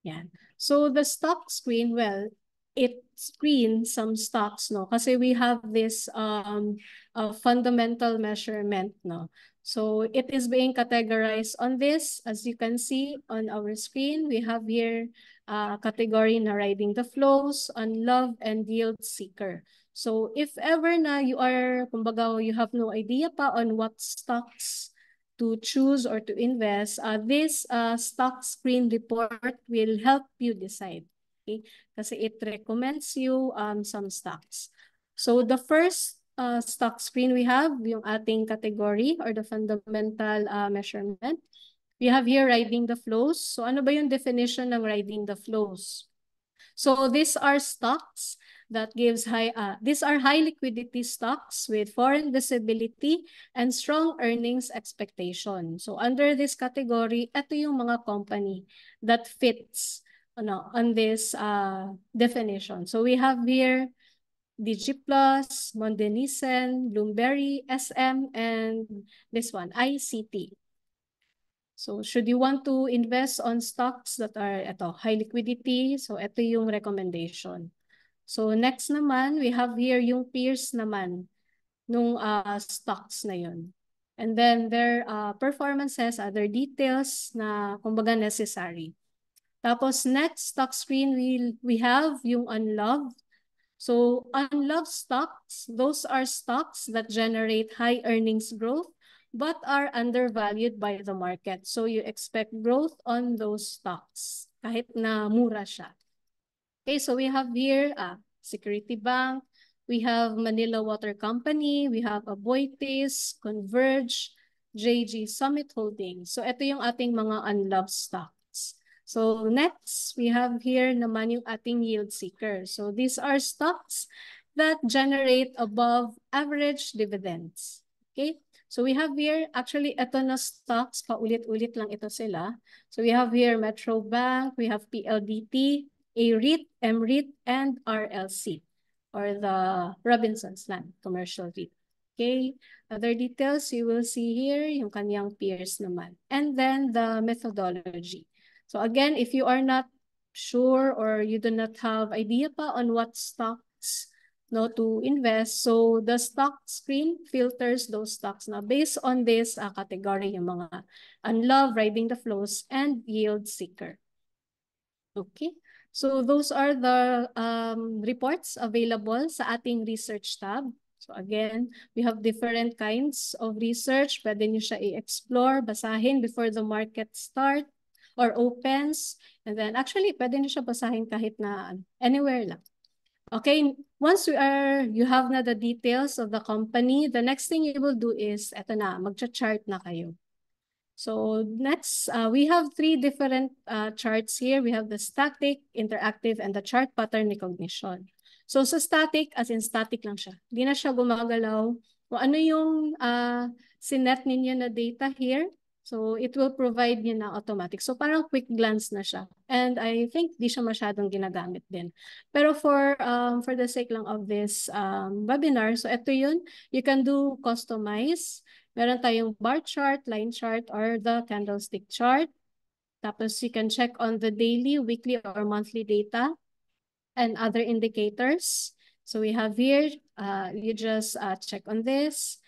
Yeah. So the stock screen, well, it screens some stocks, no? Kasi we have this um uh, fundamental measurement, no? So it is being categorized on this. As you can see on our screen, we have here a uh, category na riding the flows, on love and yield seeker. So if ever na you are, kumbaga, you have no idea pa on what stocks to choose or to invest, uh, this uh, stock screen report will help you decide. Okay? Kasi it recommends you um, some stocks. So the first Uh, stock screen we have yung ating category or the fundamental uh, measurement. We have here riding the flows. So ano ba yung definition ng riding the flows? So these are stocks that gives high, uh, these are high liquidity stocks with foreign visibility and strong earnings expectation. So under this category, ito yung mga company that fits ano, on this uh, definition. So we have here DigiPlus, Mondenisen, Bloomberry, S M, and this one, I C T. So should you want to invest on stocks that are ito, high liquidity, so ito yung recommendation. So next naman, we have here yung peers naman nung uh, stocks na yun. And then their uh, performances, other details na kumbaga necessary. Tapos next stock screen, we, we have yung unloved. So unloved stocks, those are stocks that generate high earnings growth but are undervalued by the market. So you expect growth on those stocks kahit na mura siya. Okay, so we have here uh, Security Bank, we have Manila Water Company, we have Aboitiz, Converge, J G Summit Holdings. So ito yung ating mga unloved stocks. So next, we have here naman yung ating yield seeker. So these are stocks that generate above average dividends. Okay? So we have here, actually, ito na stocks, paulit-ulit lang ito sila. So we have here Metro Bank, we have P L D T, A R E I T, M R E I T, and R L C, or the Robinsons Land Commercial REIT. Okay? Other details you will see here, yung kanyang peers naman. And then the methodology. So again, if you are not sure or you do not have idea pa on what stocks no, to invest, so the stock screen filters those stocks na based on this uh, category, yung mga unloved, riding the flows, and yield seeker. Okay, So those are the um, reports available sa ating research tab. So again, we have different kinds of research. Pwede nyo siya i-explore, basahin before the market start or opens. And then actually, pwede nyo siya basahin kahit na anywhere lang. Okay, once we are, you have na the details of the company, the next thing you will do is, eto na, magcha-chart na kayo. So next, uh, we have three different uh, charts here. We have the static, interactive, and the chart pattern recognition. So sa static, as in static lang siya. Hindi na siya gumagalaw. Kung ano yung uh, sinet ninyo na data here, so it will provide niya na automatic. So parang quick glance na siya. And I think di siya masyadong ginagamit din. Pero for um for the sake lang of this um webinar, so ito yun, you can do customize. Meron tayong bar chart, line chart, or the candlestick chart. Tapos you can check on the daily, weekly, or monthly data and other indicators. So we have here, uh, you just uh, check on this.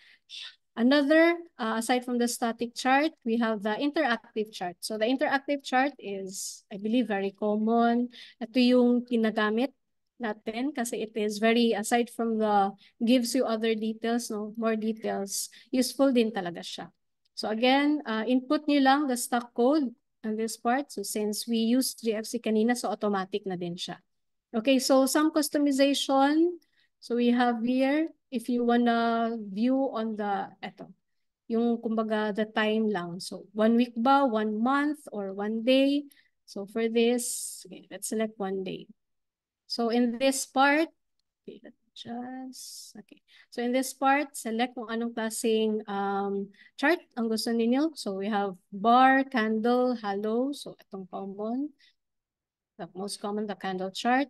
Another, uh, aside from the static chart, we have the interactive chart. So the interactive chart is, I believe, very common. Ito yung ginagamit natin kasi it is very, aside from the, gives you other details, no, more details, useful din talaga siya. So again, uh, input nyo lang the stock code on this part. So since we used G F C kanina, so automatic na din siya. Okay, so some customization. So we have here, if you wanna view on the, eto, yung kumbaga the time lang. So one week ba, one month, or one day? So for this, okay, let's select one day. So in this part, okay, let me just, okay. So in this part, select kung anong klaseng um, chart ang gusto ninyo. So we have bar, candle, halo. So itong common, the most common, the candle chart.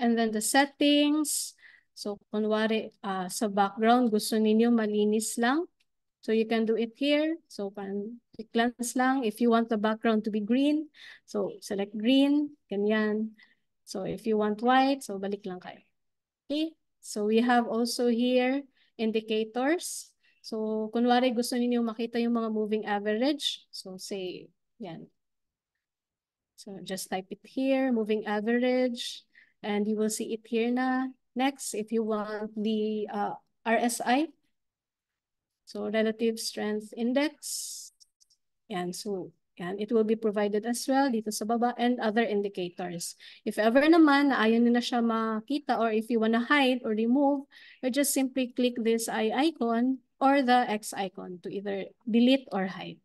And then the settings. So, kunwari, uh, sa background, gusto ninyo malinis lang. So, you can do it here. So, pan glance lang. If you want the background to be green, so, select green. Ganyan. So, if you want white, so, balik lang kayo. Okay? So, we have also here indicators. So, kunwari, gusto ninyo makita yung mga moving average. So, say, yan. So, just type it here, moving average. And you will see it here na. Next, if you want the uh, R S I, so Relative Strength Index, and so and it will be provided as well dito sa baba, and other indicators. If ever naman na ayaw nyo na siya makita, or if you wanna hide or remove, you just simply click this I icon or the X icon to either delete or hide.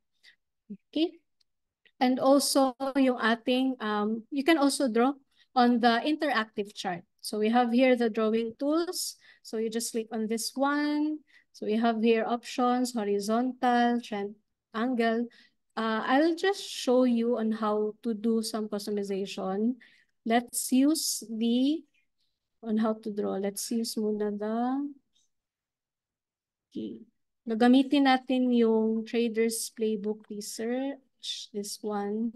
Okay? And also yung ating, um, you can also draw on the interactive chart. So we have here the drawing tools. So you just click on this one. So we have here options, horizontal, trend, angle. Uh, I'll just show you on how to do some customization. Let's use the, on how to draw. Let's use muna the, okay. Gagamitin natin yung Trader's Playbook Research, this one.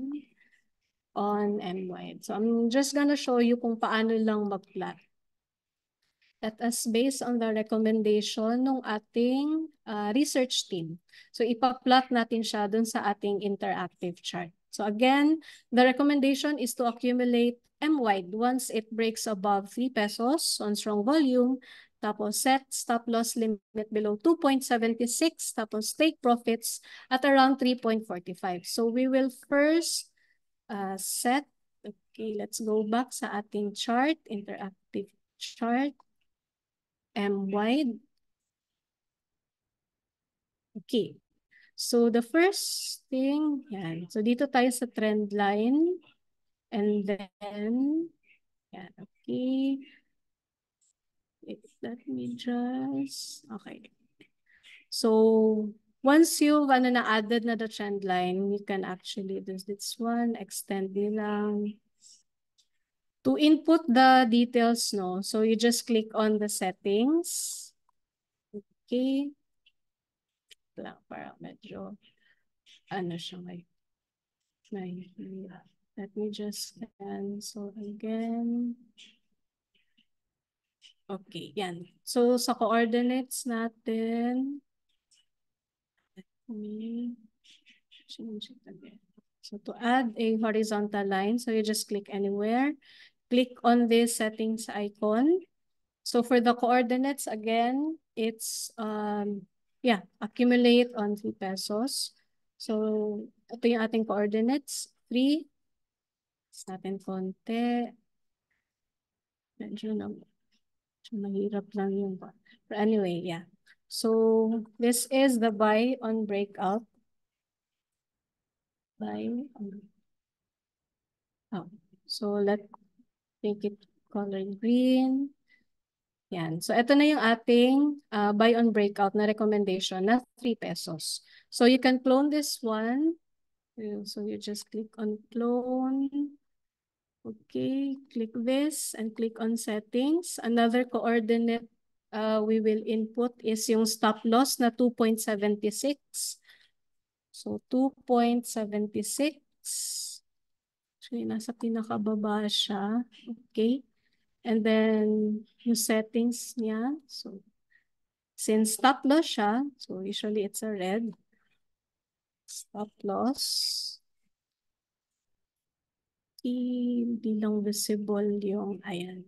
On M-Wide. So I'm just gonna show you kung paano lang mag-plot. That is based on the recommendation ng ating uh, research team. So ipa-plot natin siya dun sa ating interactive chart. So again, the recommendation is to accumulate M-Wide once it breaks above three pesos on strong volume. Tapos set stop loss limit below two point seven six. Tapos take profits at around three point four five. So we will first Uh, set. Okay, let's go back sa ating chart, interactive chart, M-Wide. Okay, so the first thing, yan. So dito tayo sa trend line, and then, yan, okay. Let me just, okay. So, once you've ano, na-added na the trend line, you can actually do this one, extend din lang. To input the details, no? So you just click on the settings. Okay. Lang, parang medyo, ano siya may, may, let me just cancel again. Okay, yan. So sa coordinates natin, change it again. So to add a horizontal line, so you just click anywhere. Click on this settings icon. So for the coordinates, again, it's, um, yeah, accumulate on three pesos. So ito yung ating coordinates. Three. Sa atin konti. Medyo na, mahirap lang yung bar. But anyway, yeah. So this is the buy on breakout. Buy on. Oh, so let's make it color green. Yan. So ito na yung ating uh, buy on breakout na recommendation na three pesos. So you can clone this one. So you just click on clone. Okay, click this and click on settings. Another coordinate uh, we will input is yung stop loss na two point seven six. So two point seven six. So nasa pinakababa siya. Okay. And then yung settings niya, so since stop loss siya, so usually it's a red stop loss. Hindi lang visible yung ayan.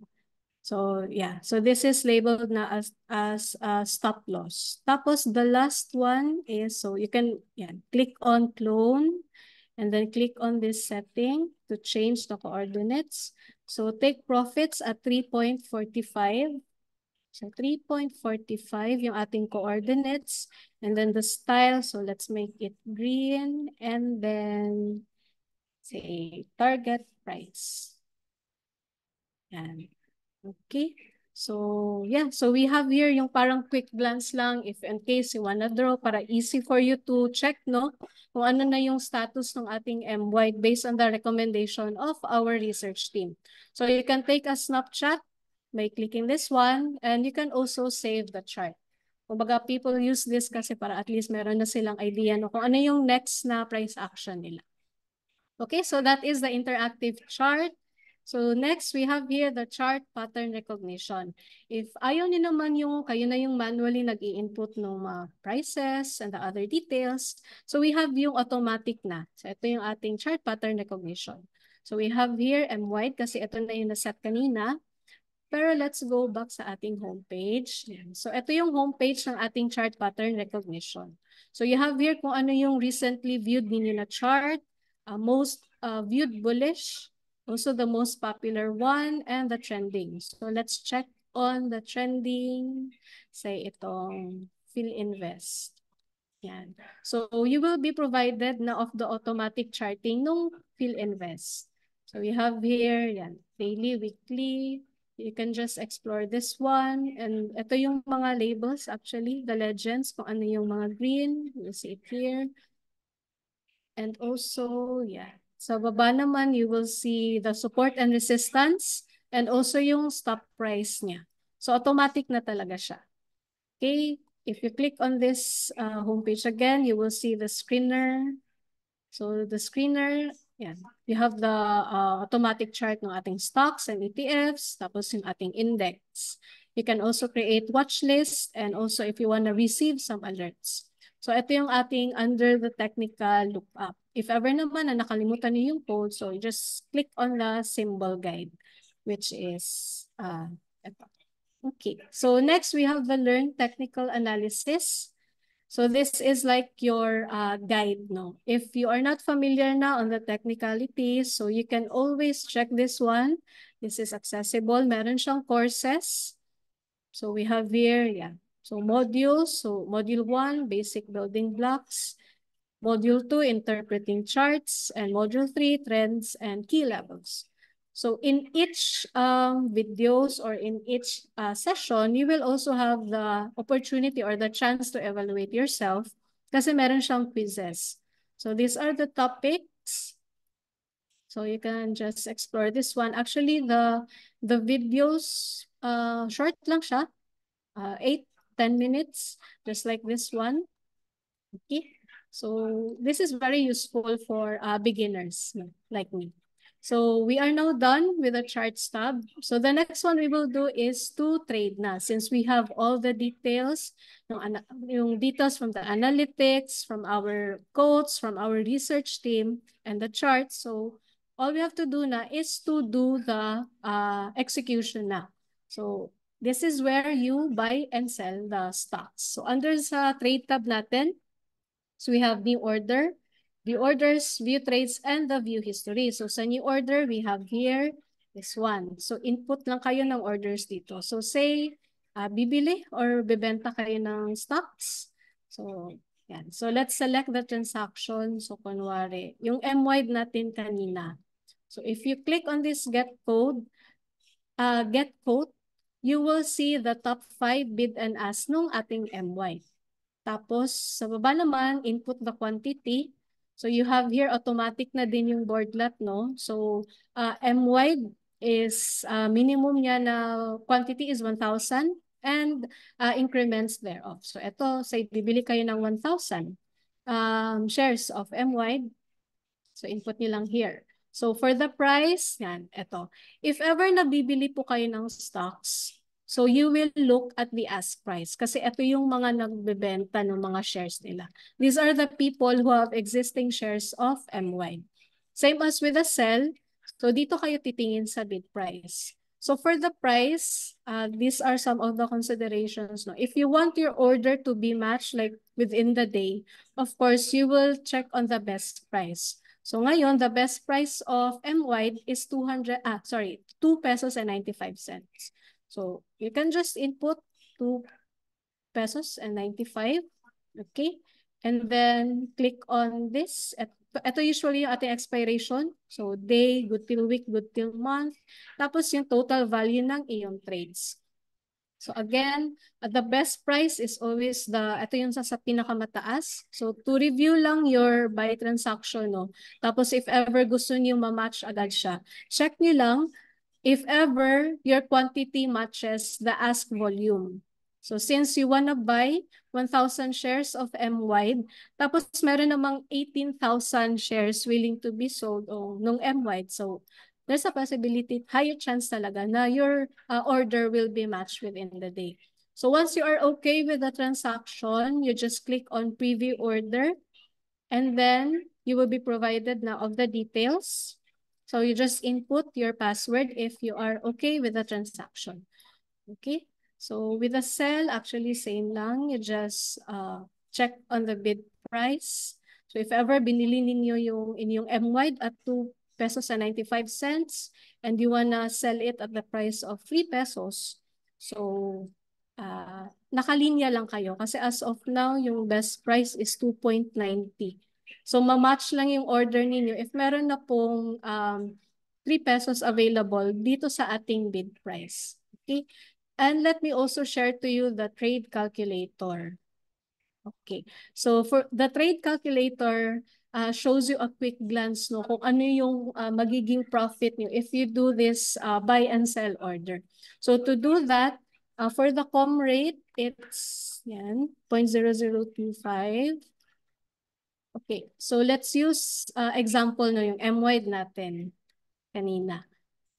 So yeah, so this is labeled na as as a uh, stop loss. Tapos the last one is, so you can yan, click on clone and then click on this setting to change the coordinates. So take profits at three point four five. So three point four five yung ating coordinates. And then the style, so let's make it green. And then say target price. Yan. Okay. So yeah, so we have here yung parang quick glance lang if in case you wanna draw para easy for you to check, no? Kung ano na yung status ng ating M Y based on the recommendation of our research team. So you can take a snapshot by clicking this one and you can also save the chart. Kumbaga, people use this kasi para at least meron na silang idea, no? Kung ano yung next na price action nila. Okay, so that is the interactive chart. So next, we have here the chart pattern recognition. If ayaw niyo naman yung, kayo na yung manually nag-i-input ng mga prices and the other details, so we have yung automatic na. So ito yung ating chart pattern recognition. So we have here M Y kasi ito na yung naset kanina. Pero let's go back sa ating homepage. So ito yung homepage ng ating chart pattern recognition. So you have here kung ano yung recently viewed ninyo na chart, uh, most uh, viewed bullish, also the most popular one, and the trending. So let's check on the trending. Say itong PhilInvest. Yan. So you will be provided na of the automatic charting nung PhilInvest. So we have here, yan, daily, weekly. You can just explore this one. And ito yung mga labels actually, the legends, kung ano yung mga green. You'll see it here. And also, yeah. Sa baba naman, you will see the support and resistance and also yung stop price niya. So automatic na talaga siya. Okay, if you click on this uh, homepage again, you will see the screener. So the screener, yan. You have the uh, automatic chart ng ating stocks and E T Fs, tapos yung ating index. You can also create watch lists and also if you want to receive some alerts. So ito yung ating under the technical lookup. If ever naman na nakalimutan niyo yung code, so you just click on the symbol guide, which is uh, ito. Okay. So next we have the learn technical analysis. So this is like your uh, guide, no? If you are not familiar na on the technicalities, so you can always check this one. This is accessible. Meron siyang courses. So we have here, yeah. So modules, so module one, basic building blocks, module two, interpreting charts, and module three, trends and key levels. So in each um, videos or in each uh, session, you will also have the opportunity or the chance to evaluate yourself kasi meron siyang quizzes. So these are the topics. So you can just explore this one. Actually, the, the videos, uh, short lang siya, uh, eight ten minutes, just like this one. Okay, so this is very useful for uh, beginners like me. So we are now done with the charts tab. So the next one we will do is to trade na. Since we have all the details, yung details from the analytics, from our quotes, from our research team, and the charts. So all we have to do na is to do the uh, execution na. So this is where you buy and sell the stocks. So under sa trade tab natin, so we have new order, view orders, view trades, and the view history. So sa new order, we have here this one. So input lang kayo ng orders dito. So say, uh, bibili or bibenta kayo ng stocks. So yan. So let's select the transaction. So kunwari, yung M-wide natin kanina. So if you click on this get code, uh, get quote, you will see the top five bid and ask nung ating M-wide. Tapos sa baba naman, input the quantity. So you have here automatic na din yung board lot, no? So uh, M-wide is uh, minimum niya na quantity is one thousand and uh, increments thereof. So ito, say bibili kayo ng one thousand um, shares of M-wide. So input niyo lang here. So for the price, yan, ito. If ever nabibili po kayo ng stocks, so you will look at the ask price kasi ito yung mga nagbebenta ng mga shares nila. These are the people who have existing shares of M-wide. Same as with the sell. So dito kayo titingin sa bid price. So for the price, uh, these are some of the considerations. No? If you want your order to be matched like within the day, of course, you will check on the best price. So ngayon, the best price of M-wide is two hundred, ah, sorry, two pesos and ninety-five cents. So you can just input two pesos and ninety-five. Okay. And then click on this. Ito usually yung ating expiration. So day, good till week, good till month. Tapos yung total value ng iyong trades. So again, the best price is always the, ito yung sa, sa pinakamataas. So to review lang your buy transaction. No? Tapos if ever gusto niyo ma-match agad siya, check niyo lang if ever your quantity matches the ask volume. So since you want to buy one thousand shares of M-wide, tapos meron namang eighteen thousand shares willing to be sold o, nung M-wide. So there's a possibility, higher chance talaga na your uh, order will be matched within the day. So once you are okay with the transaction, you just click on preview order and then you will be provided now of the details. So you just input your password if you are okay with the transaction. Okay. So with the sell, actually same lang. You just uh, check on the bid price. So if ever binili ninyo yung inyong M-wide at two pesos and ninety-five cents and you wanna sell it at the price of three pesos. So uh, nakalinya lang kayo kasi as of now, yung best price is two ninety. So ma-match lang yung order ninyo if meron na pong um, three pesos available dito sa ating bid price. Okay? And let me also share to you the trade calculator. Okay. So for the trade calculator uh, shows you a quick glance no kung ano yung uh, magiging profit niyo if you do this uh, buy and sell order. So to do that, uh, for the com rate, it's yan, zero point zero zero two five. Okay, so let's use uh, example no yung M-wide natin kanina.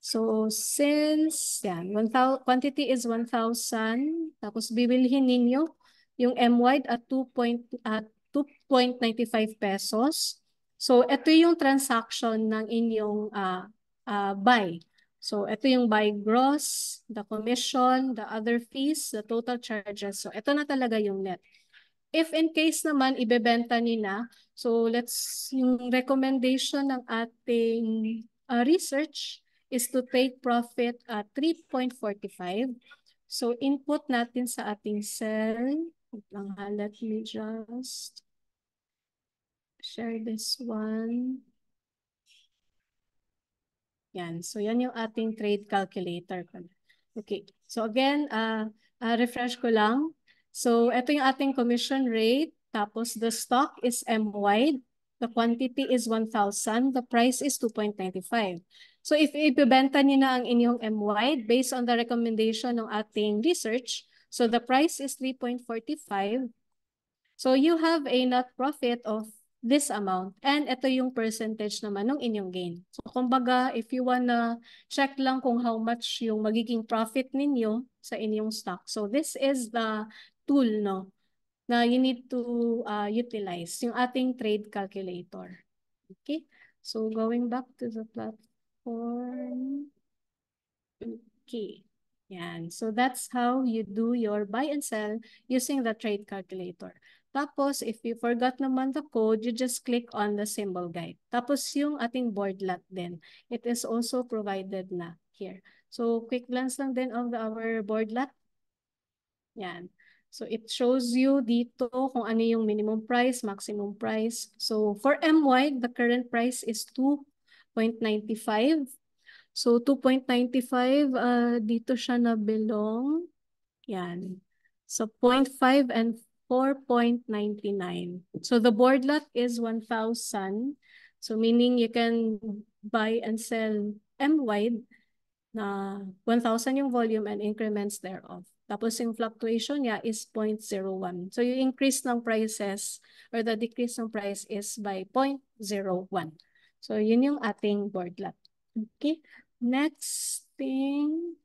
So since yan, one thousand, quantity is one thousand, tapos bibilhin ninyo yung M-wide at two ninety-five pesos. So ito yung transaction ng inyong uh, uh, buy. So ito yung buy gross, the commission, the other fees, the total charges. So ito na talaga yung net. If in case naman, ibebenta nina, so let's, yung recommendation ng ating uh, research is to take profit at three point four five. So input natin sa ating cell. Let me just share this one. Yan, so yan yung ating trade calculator. Okay, so again, uh, uh, refresh ko lang. So, ito yung ating commission rate. Tapos, the stock is M-wide. The quantity is one thousand. The price is two ninety-five. So, if ibibenta niyo na ang inyong M-wide based on the recommendation ng ating research, so the price is three point four five. So, you have a net profit of this amount. And ito yung percentage naman ng inyong gain. So kumbaga, if you wanna check lang kung how much yung magiging profit ninyo sa inyong stock. So this is the tool, no, na you need to uh, utilize, yung ating trade calculator. Okay? So going back to the platform. Okay. Yan. So that's how you do your buy and sell using the trade calculator. Tapos, if you forgot naman the code, you just click on the symbol guide. Tapos, yung ating boardlet din. It is also provided na here. So, quick glance lang din of the, our boardlet. Yan. So, it shows you dito kung ano yung minimum price, maximum price. So, for M-wide, the current price is two point nine five. So, two point nine five, uh, dito siya na belong. Yan. So, zero point five and four point nine nine. So the boardlet is one thousand. So meaning you can buy and sell M-wide na one thousand yung volume and increments thereof. Tapos yung fluctuation niya is zero point zero one. So yung increase ng prices or the decrease ng price is by zero point zero one. So yun yung ating boardlet. Okay. Next thing,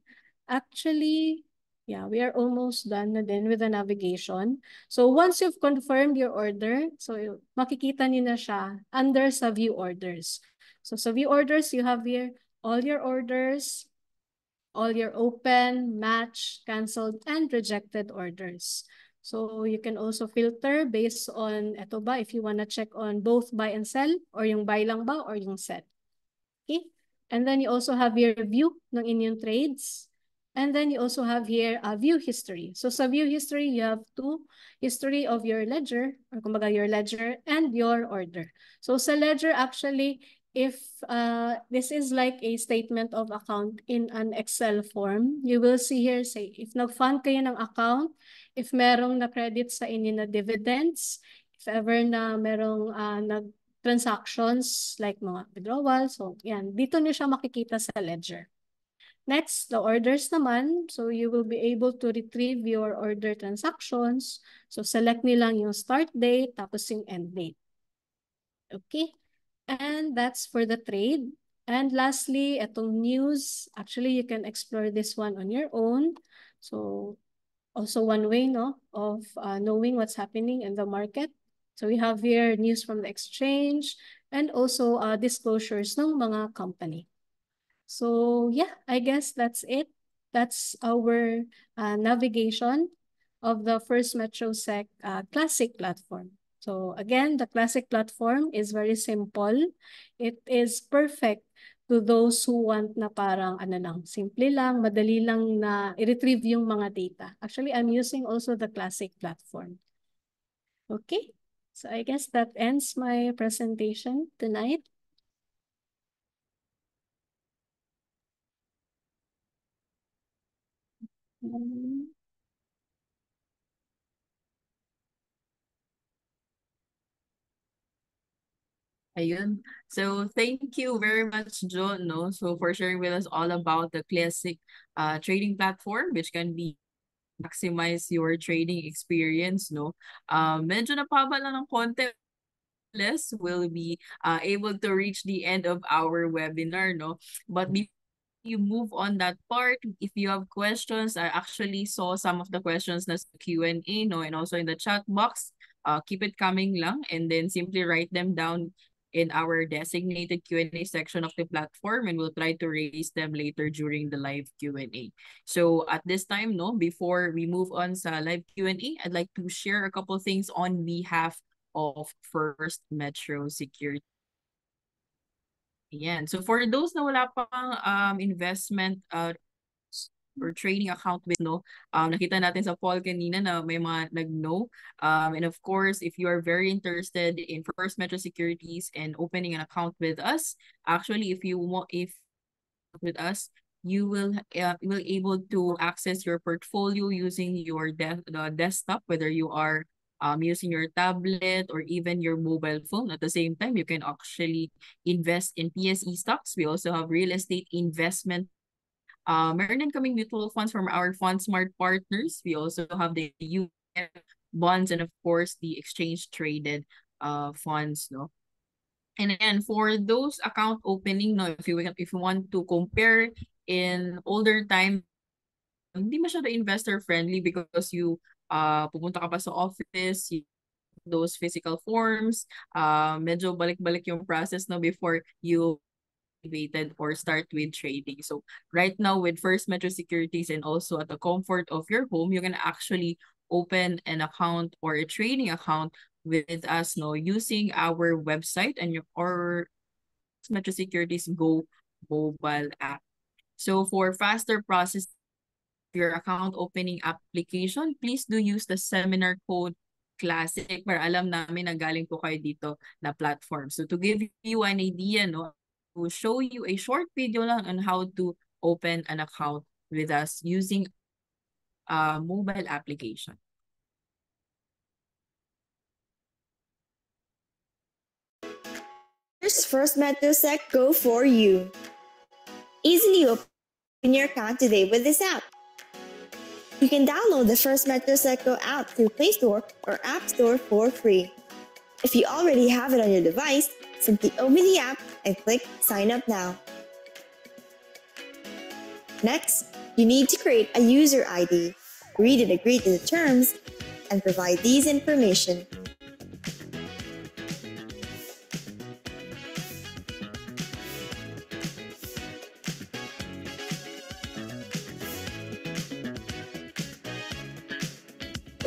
actually, yeah, we are almost done na din with the navigation. So once you've confirmed your order, so makikita niyo na siya under sa view orders. So sa view orders, you have here all your orders, all your open, matched, canceled, and rejected orders. So you can also filter based on eto ba if you wanna check on both buy and sell or yung buy lang ba or yung sell. Okay? And then you also have your view ng inyong trades. And then you also have here a view history. So sa view history, you have two history of your ledger, or kumbaga your ledger and your order. So sa ledger, actually, if uh, this is like a statement of account in an Excel form, you will see here, say, if nag-fund kayo ng account, if merong na-credit sa inyo na dividends, if ever na merong uh, nag-transactions like mga withdrawals, so yan, dito niyo siya makikita sa ledger. Next, the orders naman. So you will be able to retrieve your order transactions. So select nilang yung start date, tapos yung end date. Okay? And that's for the trade. And lastly, itong news. Actually, you can explore this one on your own. So also one way, no, of uh, knowing what's happening in the market. So we have here news from the exchange and also uh, disclosures ng mga company. So yeah, I guess that's it. That's our uh, navigation of the first MetroSec uh, Classic platform. So again, the Classic platform is very simple. It is perfect to those who want na parang ano lang, simple lang, madali lang na i-retrieve yung mga data. Actually, I'm using also the Classic platform. Okay, so I guess that ends my presentation tonight. Ayun. So thank you very much, John, no? So for sharing with us all about the Classic uh, trading platform, which can be maximize your trading experience, no? Uh, medyo napaba lang ng konti. Less will be uh, able to reach the end of our webinar, no? But before you move on that part, if you have questions, I actually saw some of the questions in the Q and A, no, and also in the chat box. Uh, keep it coming lang, and then simply write them down in our designated Q and A section of the platform, and we'll try to release them later during the live Q and A. So at this time, no, before we move on sa live Q and A, I'd like to share a couple things on behalf of First Metro Security. Yan. So for those na wala pang um, investment uh, or trading account with, no, um, nakita natin sa poll kanina na may mga nag-no. Um, and of course, if you are very interested in First Metro Securities and opening an account with us, actually, if you want, if with us, you will uh, you will able to access your portfolio using your de the desktop, whether you are Um, using your tablet or even your mobile phone. At the same time, you can actually invest in P S E stocks. We also have real estate investment. Uh, meron din kaming mutual funds from our FundSmart partners. We also have the U F bonds and of course the exchange traded uh funds, no? And then for those account opening, no, if you if you want to compare in older time, hindi masyado investor friendly because you uh pupunta ka pa sa office, you, those physical forms, uh medyo balik-balik yung process, no, before you activated or start with trading. So right now with First Metro Securities and also at the comfort of your home, you can actually open an account or a trading account with us, no, using our website and your or First Metro Securities Go mobile app. So for faster process your account opening application, please do use the seminar code classic para alam namin na galing po kayo dito na platform. So to give you an idea, no, to show you a short video lang on how to open an account with us using a mobile application. Here's First Metro Sec Go for you. Easily open your account today with this app. You can download the First Metro Sec Go app through Play Store or App Store for free. If you already have it on your device, simply open the app and click Sign Up Now. Next, you need to create a user I D, read and agree to the terms, and provide these information.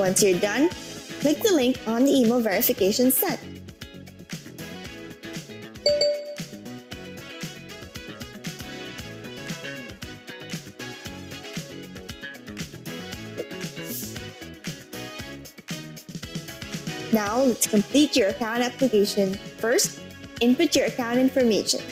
Once you're done, click the link on the email verification sent. Now, let's complete your account application. First, input your account information.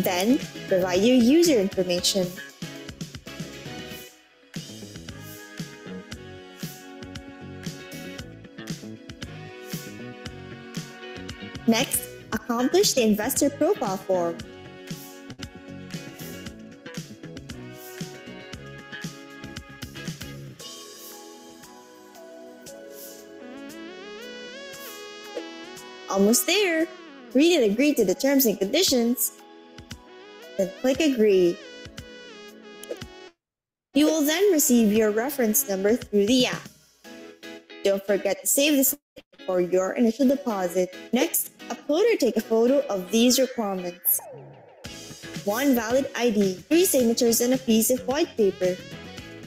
Then, provide your user information. Next, accomplish the investor profile form. Almost there! Read and agree to the terms and conditions. Then click Agree. You will then receive your reference number through the app. Don't forget to save this for your initial deposit. Next, upload or take a photo of these requirements. One valid I D, three signatures on a piece of white paper,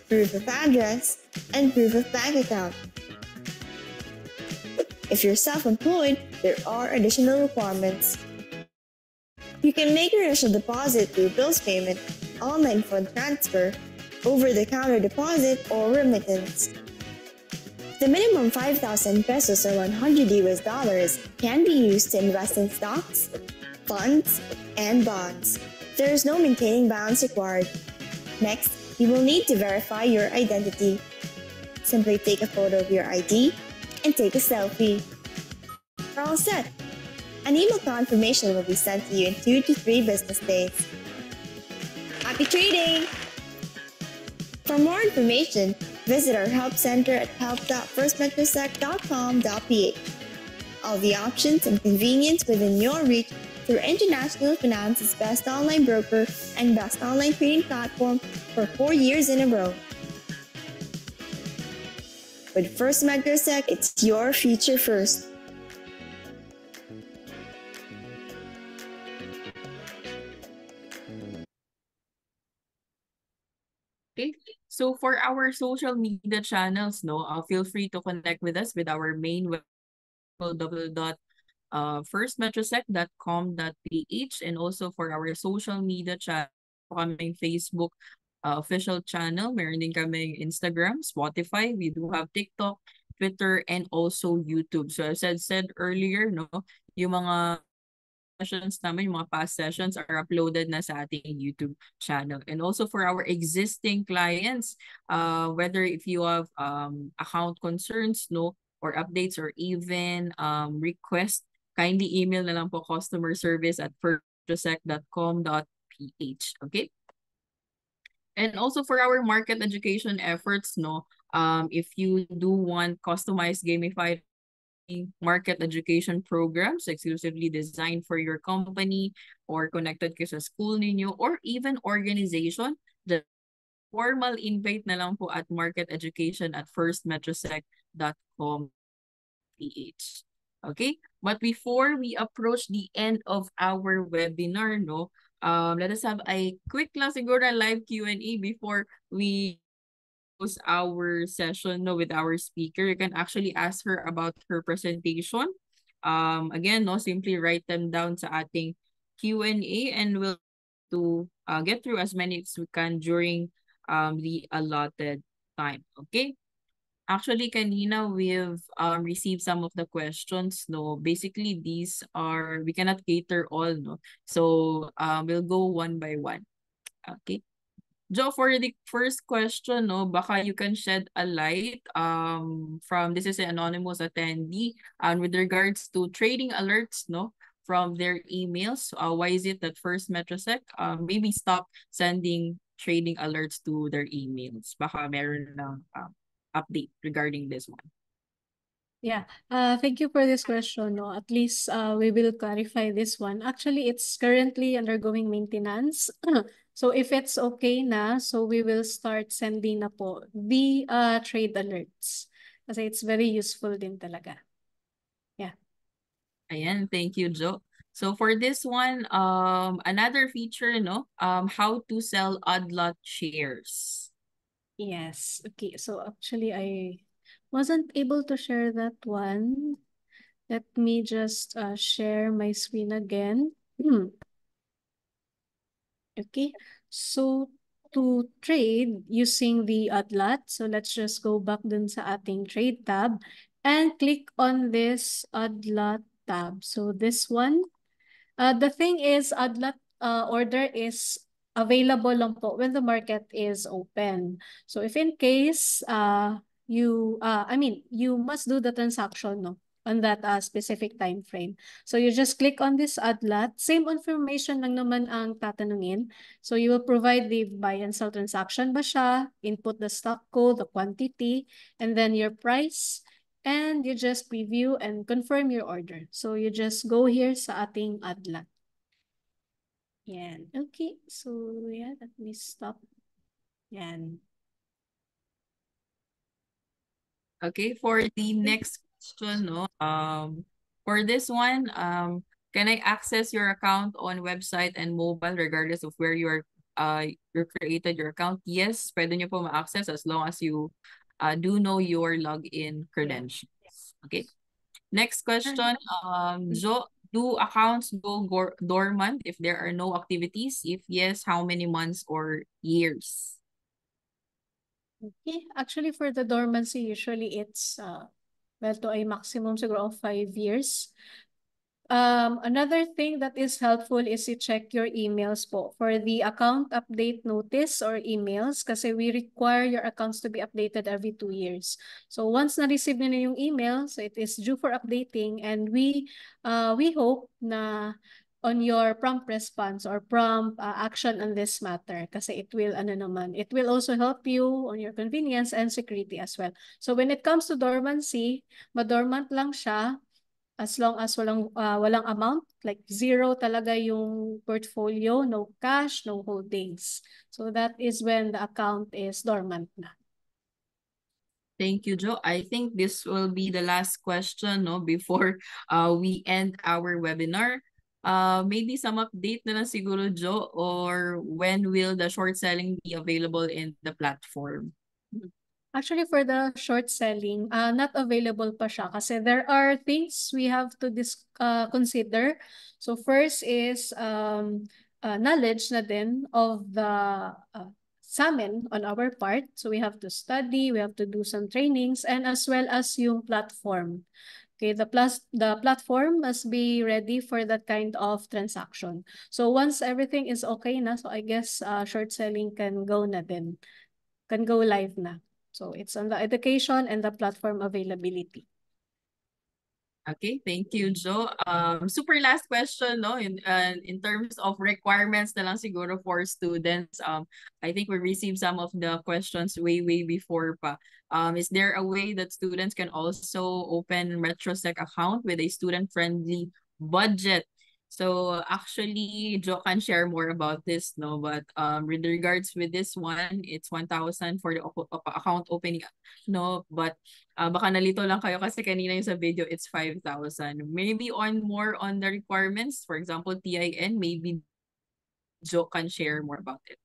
proof of address, and proof of bank account. If you're self-employed, there are additional requirements. You can make your initial deposit through bills payment, online fund transfer, over-the-counter deposit, or remittance. The minimum five thousand pesos or one hundred U S dollars can be used to invest in stocks, funds, and bonds. There is no maintaining balance required. Next, you will need to verify your identity. Simply take a photo of your I D and take a selfie. You're all set. An email confirmation will be sent to you in two to three business days. Happy trading! For more information, visit our help center at help dot first metro sec dot com dot p h. All the options and convenience within your reach through International Finance's Best Online Broker and Best Online Trading Platform for four years in a row. With First Metro Sec, it's your future first. Okay, so for our social media channels, no, uh, feel free to connect with us with our main web w w w dot first metro sec dot com dot p h, and also for our social media channel, kaming Facebook uh, official channel, meron din kaming Instagram, Spotify, we do have TikTok, Twitter, and also YouTube. So as I said earlier, no, yung mga sessions namin, yung mga past sessions are uploaded na sa ating YouTube channel. And also for our existing clients, uh, whether if you have um, account concerns, no, or updates, or even um, request, kindly email na lang po customer service at first metro sec dot com dot p h. Okay? And also for our market education efforts, no, um, if you do want customized gamified market education programs exclusively designed for your company or connected kayo sa school ninyo or even organization, the formal invite na lang po at market education at first metrosec dot com dot p h. Okay? But before we approach the end of our webinar, no, um, let us have a quick lang siguro live Q and A before we close our session, no, with our speaker. You can actually ask her about her presentation. Um, again, no, simply write them down sa ating Q and A, and we'll to uh, get through as many as we can during um the allotted time. Okay. Actually, kanina we've um, received some of the questions. No, basically these are, we cannot cater all. No, so um, we'll go one by one. Okay, Joe, for the first question, no, baka you can shed a light. Um, from this is an anonymous attendee, and with regards to trading alerts, no, from their emails. Uh, why is it that First Metrosec um maybe stop sending trading alerts to their emails? Baka meron lang um. update regarding this one. Yeah, uh, thank you for this question. No, at least uh, we will clarify this one. Actually, it's currently undergoing maintenance. So if it's okay na, so we will start sending na po the uh, trade alerts. Kasi it's very useful din talaga. Yeah. Ayan, thank you, Jo. So for this one, um, another feature, no, um, how to sell odd lot shares. Yes. Okay. So actually, I wasn't able to share that one. Let me just uh, share my screen again. Hmm. Okay. So to trade using the odd lot, so let's just go back dun sa ating trade tab and click on this odd lot tab. So this one, uh, the thing is odd lot uh, order is available lang po when the market is open. So if in case uh you uh I mean you must do the transaction, no, on that uh, specific time frame. So you just click on this odd lot. Same information lang naman ang tatanungin. So you will provide the buy and sell transaction ba siya, input the stock code, the quantity, and then your price, and you just preview and confirm your order. So you just go here sa ating odd lot. Yan. Okay. So, yeah, let me stop. Yan. Okay. For the next question, no, um, for this one, um, can I access your account on website and mobile regardless of where you are, uh, you created your account? Yes, pwede nyo po ma-access as long as you uh, do know your login credentials. Okay. Next question, um, Jo. Do accounts go dormant if there are no activities? If yes, how many months or years? Okay. Actually, for the dormancy, usually it's, uh, well, to a maximum siguro of five years. Um, another thing that is helpful is to check your emails po for the account update notice or emails, kasi we require your accounts to be updated every two years. So once na-receive na yung email, so it is due for updating, and we uh, we hope na on your prompt response or prompt uh, action on this matter, kasi it will, ano naman, it will also help you on your convenience and security as well. So when it comes to dormancy, madormant lang siya. As long as walang, uh, walang amount, like zero talaga yung portfolio, no cash, no holdings. So that is when the account is dormant na. Thank you, Jo. I think this will be the last question, no, before uh, we end our webinar. Uh, maybe some update na lang siguro, Jo, or when will the short selling be available in the platform? Mm-hmm. Actually, for the short selling, uh, not available pa siya kasi there are things we have to dis uh, consider. So first is um, uh, knowledge na din of the uh, summon on our part. So we have to study, we have to do some trainings, and as well as yung platform. Okay, the, plus, the platform must be ready for that kind of transaction. So once everything is okay na, so I guess uh, short selling can go na din. Can go live na. So it's on the education and the platform availability. Okay, thank you, Joe. Um, super last question, no? In uh, in terms of requirements na lang siguro for students, um, I think we received some of the questions way, way before pa. Um, is there a way that students can also open RetroSec account with a student-friendly budget? So actually, Joe can share more about this, no? But um, with regards with this one, it's one thousand for the account opening, no? But uh, baka nalito lang kayo kasi kanina yung sa video, it's five thousand. Maybe on more on the requirements, for example, T I N, maybe Joe can share more about it.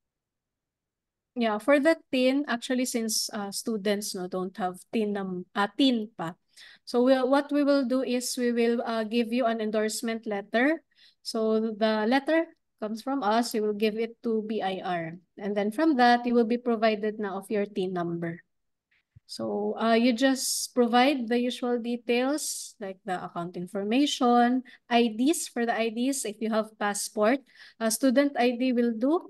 Yeah, for the T I N, actually, since uh, students no don't have T I N, um, uh, T I N pa. So we, what we will do is we will uh, give you an endorsement letter. So the letter comes from us. You will give it to B I R. And then from that, you will be provided now of your T I N number. So uh, you just provide the usual details like the account information, I Ds for the I Ds. If you have passport, a student I D will do.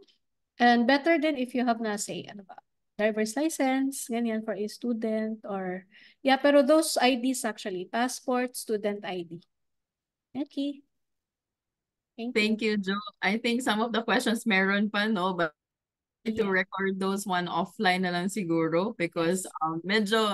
And better than if you have na say, ano ba, driver's license, ganyan for a student or, yeah, pero those I Ds actually, passport, student I D. Okay. Thank you. Thank you, Joe. I think some of the questions meron pa, no? But yeah, to record those one offline na lang siguro because um, medyo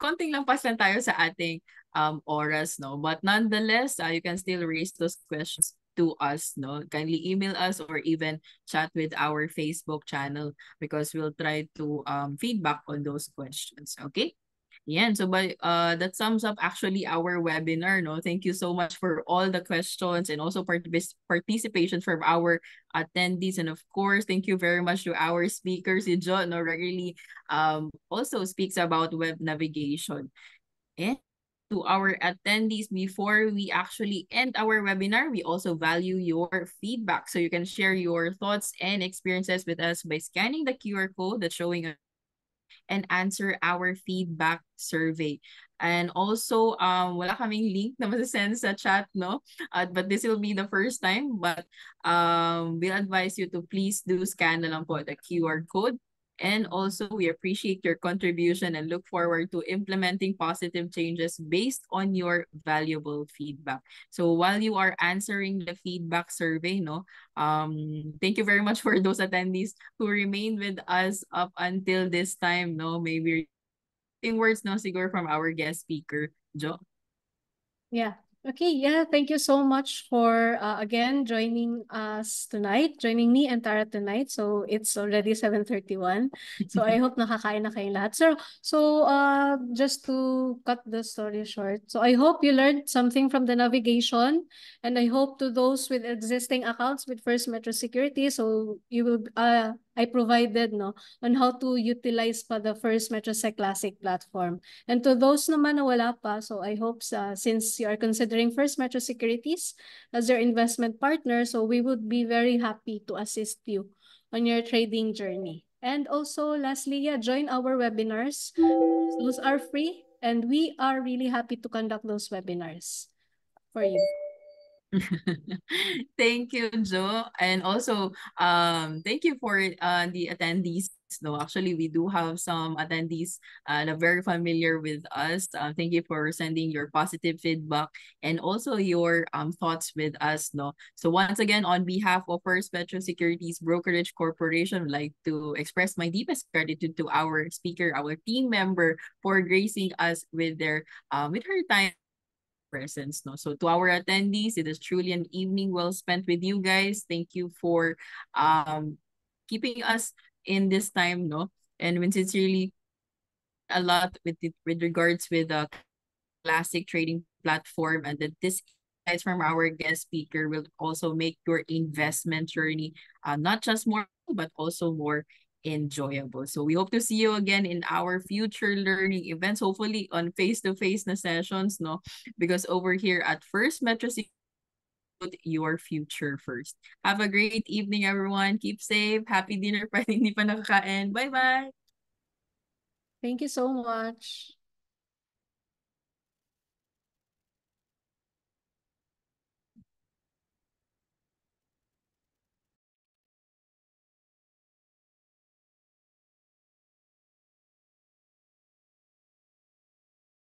konting lang pas lang tayo sa ating um, oras, no? But nonetheless, uh, you can still raise those questions to us, no? Kindly email us or even chat with our Facebook channel because we'll try to um, feedback on those questions, okay? Yeah, so by, uh, that sums up actually our webinar, no? Thank you so much for all the questions and also part participation from our attendees. And of course, thank you very much to our speakers. Si John, no, regularly um, also speaks about web navigation. And to our attendees, before we actually end our webinar, we also value your feedback. So you can share your thoughts and experiences with us by scanning the Q R code that's showing us and answer our feedback survey. And also, um, wala kaming link na masasend sa chat, no? Uh, but this will be the first time. But um, we'll advise you to please do scan na lang po the Q R code. And also, we appreciate your contribution and look forward to implementing positive changes based on your valuable feedback. So while you are answering the feedback survey, no, um, thank you very much for those attendees who remained with us up until this time. No, maybe in words, no, siguro from our guest speaker, Joe. Yeah. Okay, yeah, thank you so much for, uh, again, joining us tonight, joining me and Tara tonight. So it's already seven thirty-one. So I hope nakakain na kayong lahat. So, so uh, just to cut the story short, so I hope you learned something from the navigation. And I hope to those with existing accounts with First Metro Security, so you will... Uh, I provided no on how to utilize pa the First MetroSec Classic platform. And to those naman na wala pa, so I hope uh, since you are considering First Metro Securities as your investment partner, so we would be very happy to assist you on your trading journey. And also lastly, yeah, join our webinars. Those are free and we are really happy to conduct those webinars for you. Thank you, Joe. And also, um, thank you for uh, the attendees. No, actually, we do have some attendees uh, that are very familiar with us. Uh, thank you for sending your positive feedback and also your um thoughts with us. No, so once again, on behalf of First Metro Securities Brokerage Corporation, I'd like to express my deepest gratitude to our speaker, our team member, for gracing us with their um uh, with her time. Presence, no? So to our attendees, it is truly an evening well spent with you guys. Thank you for um keeping us in this time, no? And we sincerely a lot with it, with regards with the classic trading platform, and that this guys from our guest speaker will also make your investment journey uh, not just more but also more enjoyable. So we hope to see you again in our future learning events, hopefully on face-to-face na sessions, no? Because over here at First Metro Security, put your future first. Have a great evening, everyone. Keep safe. Happy dinner pa hindi pa nakakain. Bye-bye. Thank you so much.